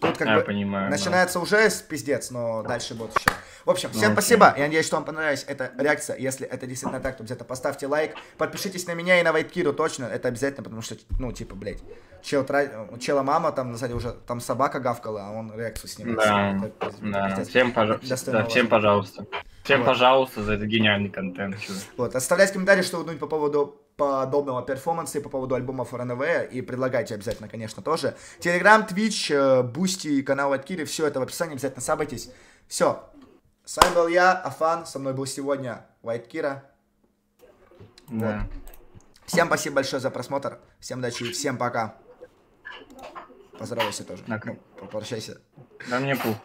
Тут как я бы понимаю, начинается, да, уже с пиздец, но дальше будет еще. В общем, всем, ну, спасибо. Окей. Я надеюсь, что вам понравилась эта реакция. Если это действительно так, то где-то поставьте лайк. Подпишитесь на меня и на White Kira, точно. Это обязательно, потому что, ну, типа, блядь, чел, чела мама там на сзади уже, там собака гавкала, а он реакцию снимает. Да, это, да. Пиздец, всем, пожа да, всем пожалуйста. Всем, вот, пожалуйста, за этот гениальный контент. Вот, оставляйте комментарии, что вы думаете по поводу подобного перформанса и по поводу альбома Форенавея, и предлагайте обязательно, конечно, тоже. Телеграм, Твич, Бусти, канал White Kira, все это в описании, обязательно сабайтесь. Все. С вами был я, Афан, со мной был сегодня White Kira. Да. Вот. Всем спасибо большое за просмотр, всем удачи и всем пока. Поздравляйся тоже. Ну, попрощайся. Да мне пух.